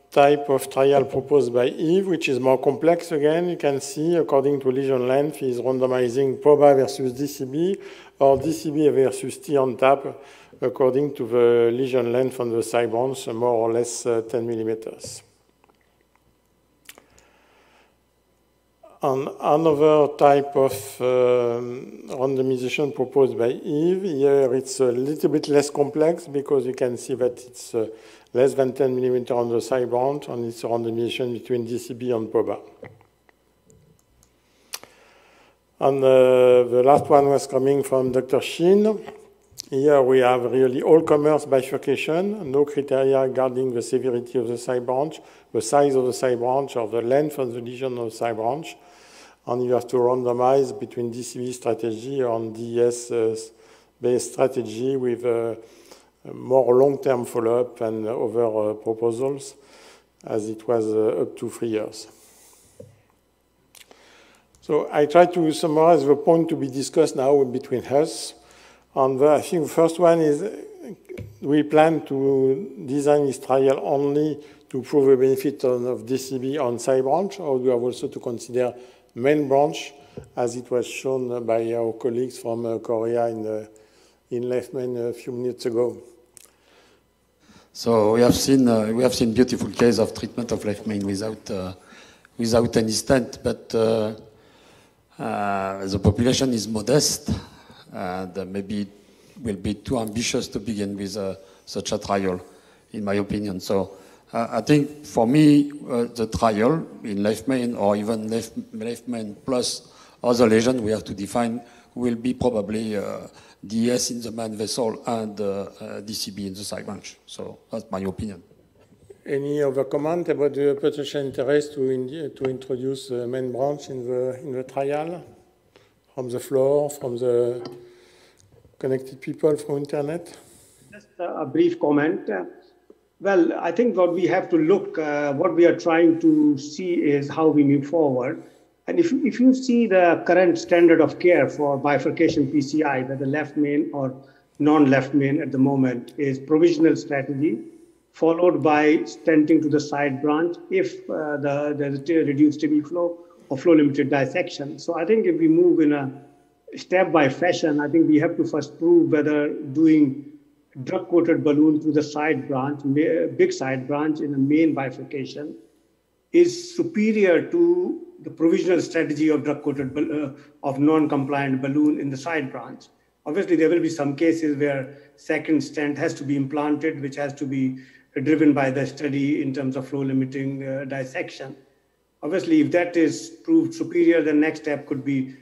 type of trial proposed by Yves, which is more complex again. You can see, according to lesion length, he is randomizing POBA versus DCB or DCB versus T on tap according to the lesion length on the side branch, more or less 10 millimeters. And another type of randomization proposed by Yves. Here it's a little bit less complex because you can see that it's less than 10 millimeter on the side branch, and it's a randomization between DCB and POBA. And the last one was coming from Dr. Shin. Here we have really all-commerce bifurcation, no criteria regarding the severity of the side branch, the size of the side branch, or the length of the lesion of the side branch. And you have to randomize between DCB strategy and DES-based strategy with more long-term follow-up and other proposals, as it was up to 3 years. So I try to summarize the point to be discussed now between us. And I think the first one is we plan to design this trial only to prove the benefit of DCB on side branch, or we have also to consider main branch, as it was shown by our colleagues from Korea in left main a few minutes ago. So we have seen beautiful case of treatment of left main without any stent, but the population is modest, and maybe it will be too ambitious to begin with such a trial, in my opinion. So I think for me the trial in left main, or even left main plus other lesion we have to define, will be probably DES in the main vessel and DCB in the side branch. So that's my opinion. Any other comment about the potential interest to introduce the main branch in the trial? From the floor, from the connected people, from internet? Just a brief comment. Well, I think what we have to look, what we are trying to see is how we move forward. And if you see the current standard of care for bifurcation PCI, whether left main or non-left main at the moment, is provisional strategy, followed by stenting to the side branch if there's a reduced tibia flow, or flow-limited dissection. So I think if we move in a step-by fashion, I think we have to first prove whether doing drug-coated balloon through the side branch, big side branch in the main bifurcation, is superior to the provisional strategy of drug-coated of non-compliant balloon in the side branch. Obviously, there will be some cases where second stent has to be implanted, which has to be driven by the study in terms of flow-limiting dissection. Obviously, if that is proved superior, the next step could be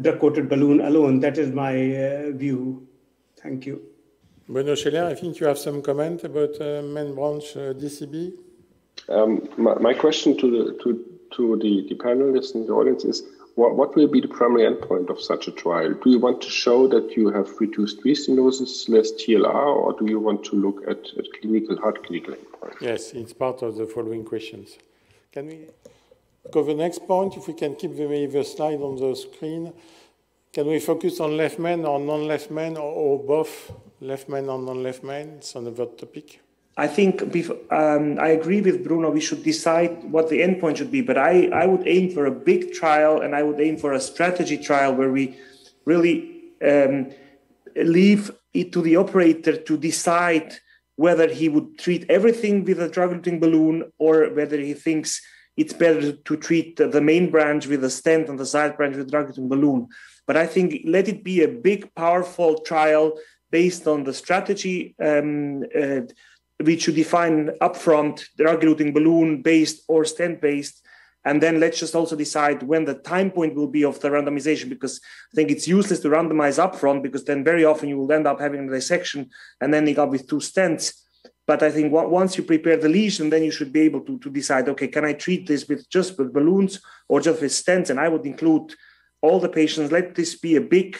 drug-coated balloon alone. That is my view. Thank you. Bruno Scheller, I think you have some comment about main branch DCB. My question to the panelists and the audience is, what will be the primary endpoint of such a trial? Do you want to show that you have reduced restenosis, less TLR, or do you want to look at clinical, hard clinical endpoints? Yes, it's part of the following questions. Can we go the next point? If we can keep the slide on the screen. Can we focus on left men or non-left men, or both left men or non-left men? It's another topic. I think I agree with Bruno. We should decide what the endpoint should be, but I would aim for a big trial, and I would aim for a strategy trial where we really leave it to the operator to decide whether he would treat everything with a drug-eluting balloon or whether he thinks it's better to treat the main branch with a stent and the side branch with a drug-eluting balloon. But I think let it be a big, powerful trial based on the strategy which you define upfront, drug-eluting balloon-based or stent-based, and then let's just also decide when the time point will be of the randomization, because I think it's useless to randomize upfront, because then very often you will end up having a dissection and ending up with two stents. But I think once you prepare the lesion, then you should be able to decide, okay, can I treat this with just with balloons or just with stents? And I would include all the patients. Let this be a big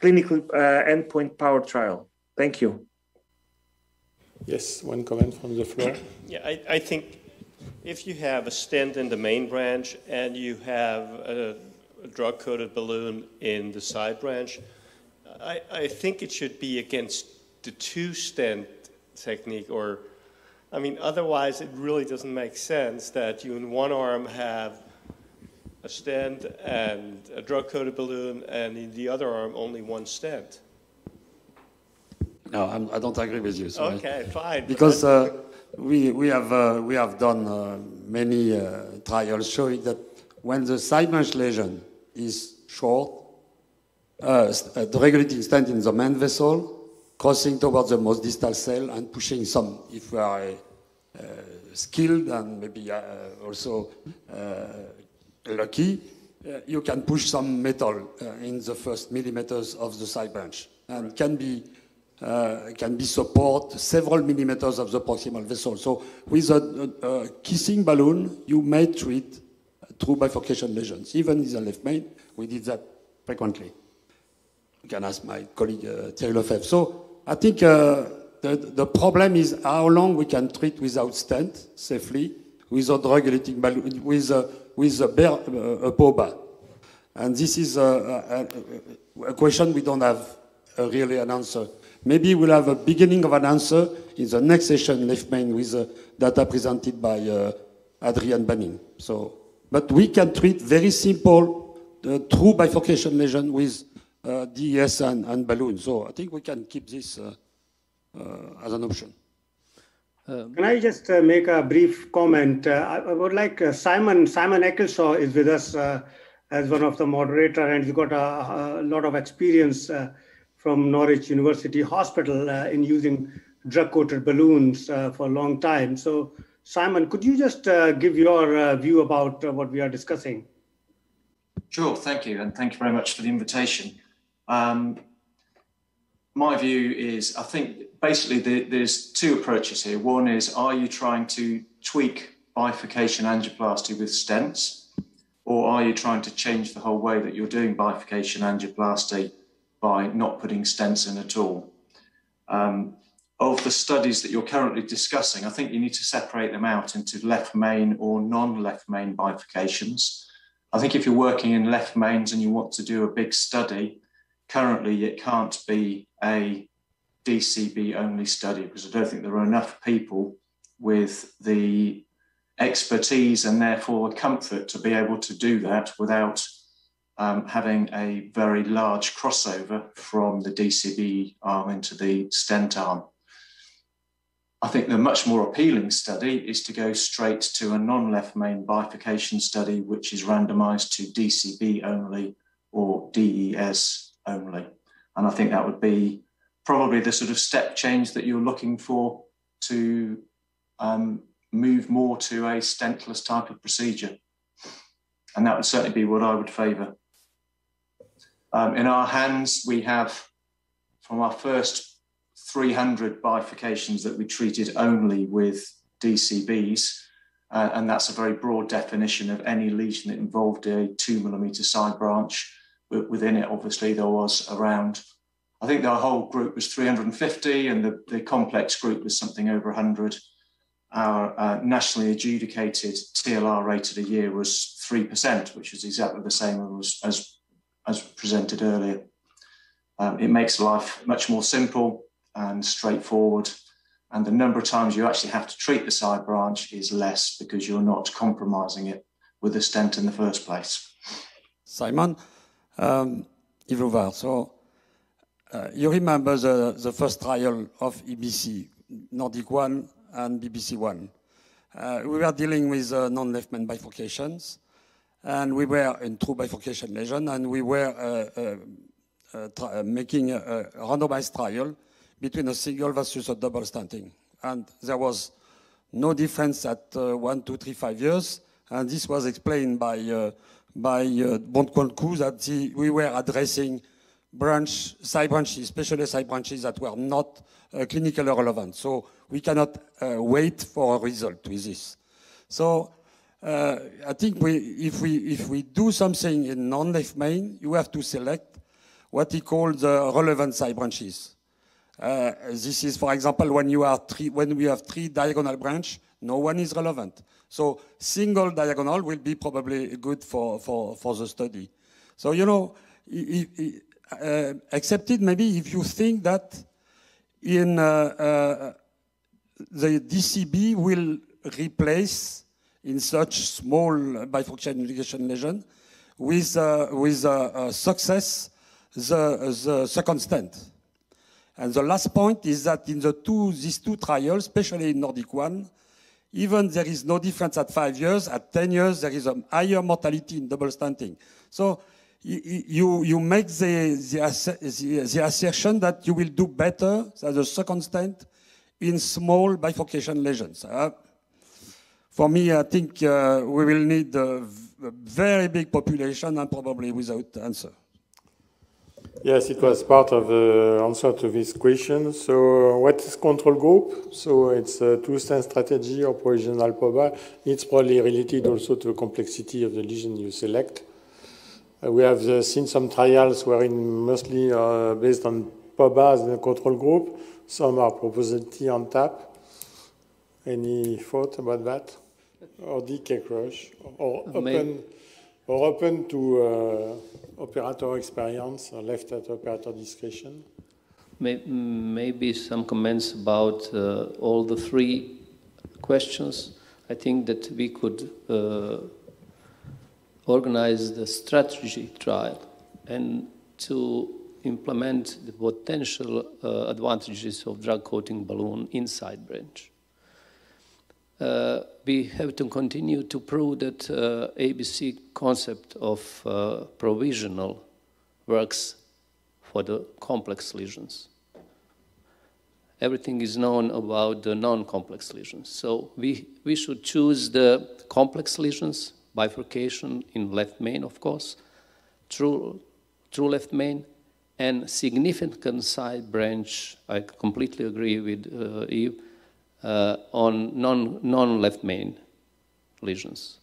clinical endpoint power trial. Thank you. Yes, one comment from the floor. Yeah, I think if you have a stent in the main branch and you have a drug-coated balloon in the side branch, I think it should be against the two-stent technique, or, I mean, otherwise it really doesn't make sense that you in one arm have a stent and a drug-coated balloon, and in the other arm only one stent. No, I don't agree with you. So okay, fine. Because we have done many trials showing that when the side branch lesion is short, the regulating stent in the main vessel, crossing towards the most distal cell and pushing some, if we are skilled and maybe also lucky, you can push some metal in the first millimeters of the side branch and can be support several millimeters of the proximal vessel. So with a kissing balloon, you may treat true bifurcation lesions, even in the left main. We did that frequently. You can ask my colleague Thierry Lefebvre. So I think the problem is how long we can treat without stent safely, without drug-eluting balloon, with a POBA. And this is a question we don't have really an answer. Maybe we'll have a beginning of an answer in the next session, left main, with data presented by Adrian Banning. So, but we can treat very simple, true bifurcation lesion with DES and balloon. So I think we can keep this as an option. Can I just make a brief comment? I would like Simon Eccleshall is with us as one of the moderators, and he's got a lot of experience from Norwich University Hospital in using drug-coated balloons for a long time. So Simon, could you just give your view about what we are discussing? Sure, thank you, and thank you very much for the invitation. My view is, I think, basically there's two approaches here. One is, are you trying to tweak bifurcation angioplasty with stents, or are you trying to change the whole way that you're doing bifurcation angioplasty by not putting stents in at all? Of the studies that you're currently discussing, I think you need to separate them out into left main or non-left main bifurcations. I think if you're working in left mains and you want to do a big study, currently it can't be a DCB only study, because I don't think there are enough people with the expertise and therefore comfort to be able to do that without having a very large crossover from the DCB arm into the stent arm. I think the much more appealing study is to go straight to a non-left main bifurcation study, which is randomized to DCB only or DES only. And I think that would be probably the sort of step change that you're looking for to move more to a stentless type of procedure. And that would certainly be what I would favour. In our hands, we have, from our first 300 bifurcations that we treated only with DCBs, and that's a very broad definition of any lesion that involved a 2mm side branch. Within it, obviously, there was around, I think the whole group was 350, and the complex group was something over 100. Our nationally adjudicated TLR rate of the year was 3%, which is exactly the same as presented earlier. It makes life much more simple and straightforward, and the number of times you actually have to treat the side branch is less because you're not compromising it with a stent in the first place. Simon, Ivovar, so you remember the first trial of EBC, Nordic One and BBC1. We were dealing with non-left main bifurcations, and we were in true bifurcation lesion, and we were making a randomized trial between a single versus a double stenting. And there was no difference at 1, 2, 3, 5 years, and this was explained by Bonconcou that we were addressing side branches, especially side branches that were not clinically relevant. So we cannot wait for a result with this. So I think if we do something in non-left main, you have to select what he calls the relevant side branches. This is, for example, when we have three diagonal branches, no one is relevant. So single diagonal will be probably good for the study. So, you know, accepted maybe if you think that in the DCB will replace in such small bifurcation lesion with success the second stent. And the last point is that in these two trials, especially in Nordic One, even there is no difference at 5 years, at 10 years there is a higher mortality in double stenting. So You make the assertion that you will do better than the second stent in small bifurcation lesions. For me, I think we will need a very big population and probably without answer. Yes, it was part of the answer to this question. So what is control group? So it's a two-stent strategy or provisional POBA. It's probably related also to the complexity of the lesion you select. We have seen some trials wherein mostly based on POBA as the control group. Some are probability on tap. Any thought about that? Or decay crush? Or open to operator experience or left at operator discretion? Maybe some comments about all the three questions. I think that we could organize the strategy trial and to implement the potential advantages of drug-coating balloon inside branch. We have to continue to prove that ABC concept of provisional works for the complex lesions. Everything is known about the non-complex lesions. So we should choose the complex lesions, bifurcation in left main, of course, true left main, and significant side branch, I completely agree with Yves, on non-left main lesions.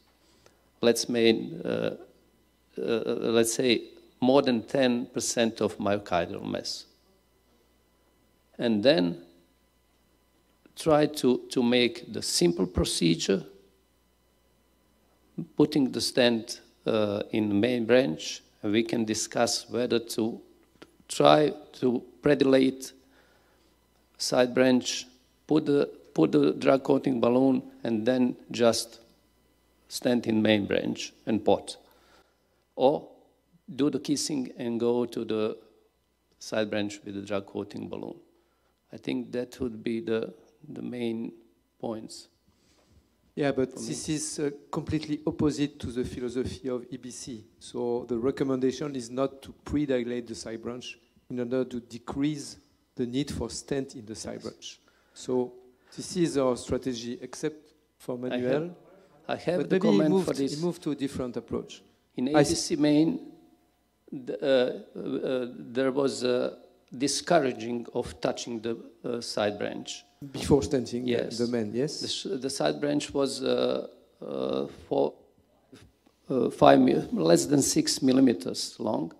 Let's say more than 10% of myocardial mass. And then try to make the simple procedure putting the stent in the main branch, and we can discuss whether to try to predilate side branch, put the drug coating balloon, and then just stantin main branch and port, or do the kissing and go to the side branch with the drug coating balloon. I think that would be the main points. Yeah, but this is completely opposite to the philosophy of EBC. So the recommendation is not to predilate the side branch in order to decrease the need for stent in the side branch. So this is our strategy, except for Manuel. I have the comment for this. He moved to a different approach. In ABC Maine, there was a discouraging of touching the side branch. Before stenting, yes. The main, yes? The side branch was less than 6 millimeters long,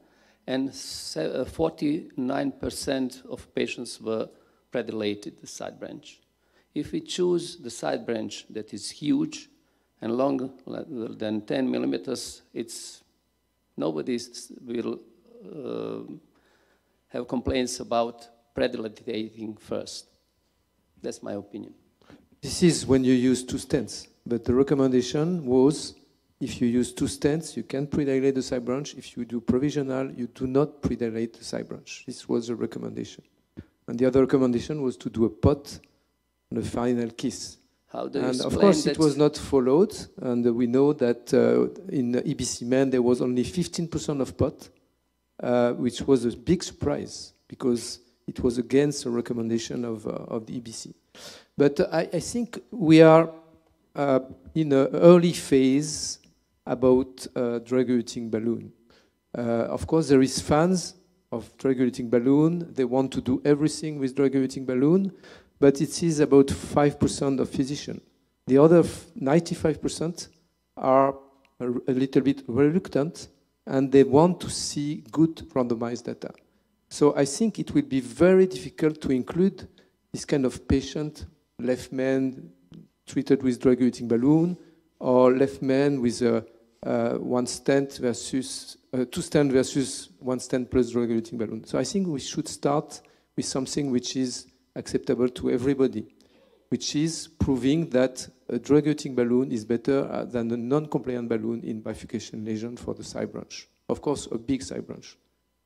and 49% of patients were predilated the side branch. If we choose the side branch that is huge and longer than 10 millimeters, it's nobody will have complaints about predilating first. That's my opinion. This is when you use two stents, but the recommendation was if you use two stents, you can predilate the side branch. If you do provisional, you do not predilate the side branch. This was a recommendation. And the other recommendation was to do a pot and a final kiss. How do you explain that? Of course, it was not followed. And we know that in EBC men, there was only 15% of pot, which was a big surprise because it was against the recommendation of the EBC. But I think we are in an early phase about drug-eluting balloon. Of course, there is fans of drug-eluting balloon. They want to do everything with drug-eluting balloon, but it is about 5% of physicians. The other 95% are a little bit reluctant, and they want to see good randomized data. So I think it will be very difficult to include this kind of patient, left man treated with drug-eluting balloon, or left man with a one stent versus two stent versus one stent plus drug-eluting balloon. So I think we should start with something which is acceptable to everybody, which is proving that a drug-eluting balloon is better than a non-compliant balloon in bifurcation lesion for the side branch. Of course, a big side branch.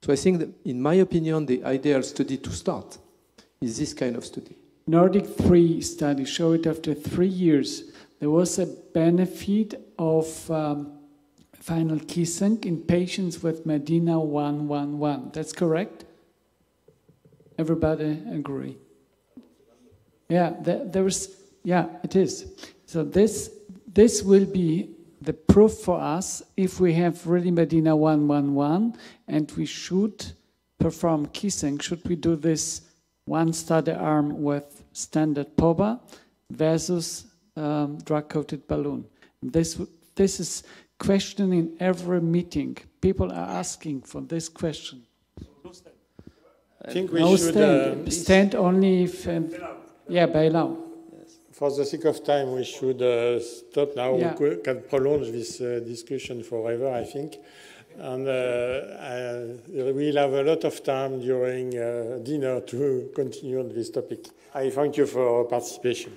So I think that, in my opinion, the ideal study to start is this kind of study. Nordic 3 study showed after 3 years there was a benefit of final kissing in patients with Medina 1-1-1. That's correct? Everybody agree? Yeah, it is. So this will be the proof for us if we have really Medina 1-1-1 and we should perform kissing. Should we do this one study arm with standard POBA versus drug-coated balloon? This is question in every meeting. People are asking for this question. I think we should stand only if bailout. For the sake of time, we should stop now. Yeah. We can prolong this discussion forever, I think. And we'll have a lot of time during dinner to continue on this topic. I thank you for your participation.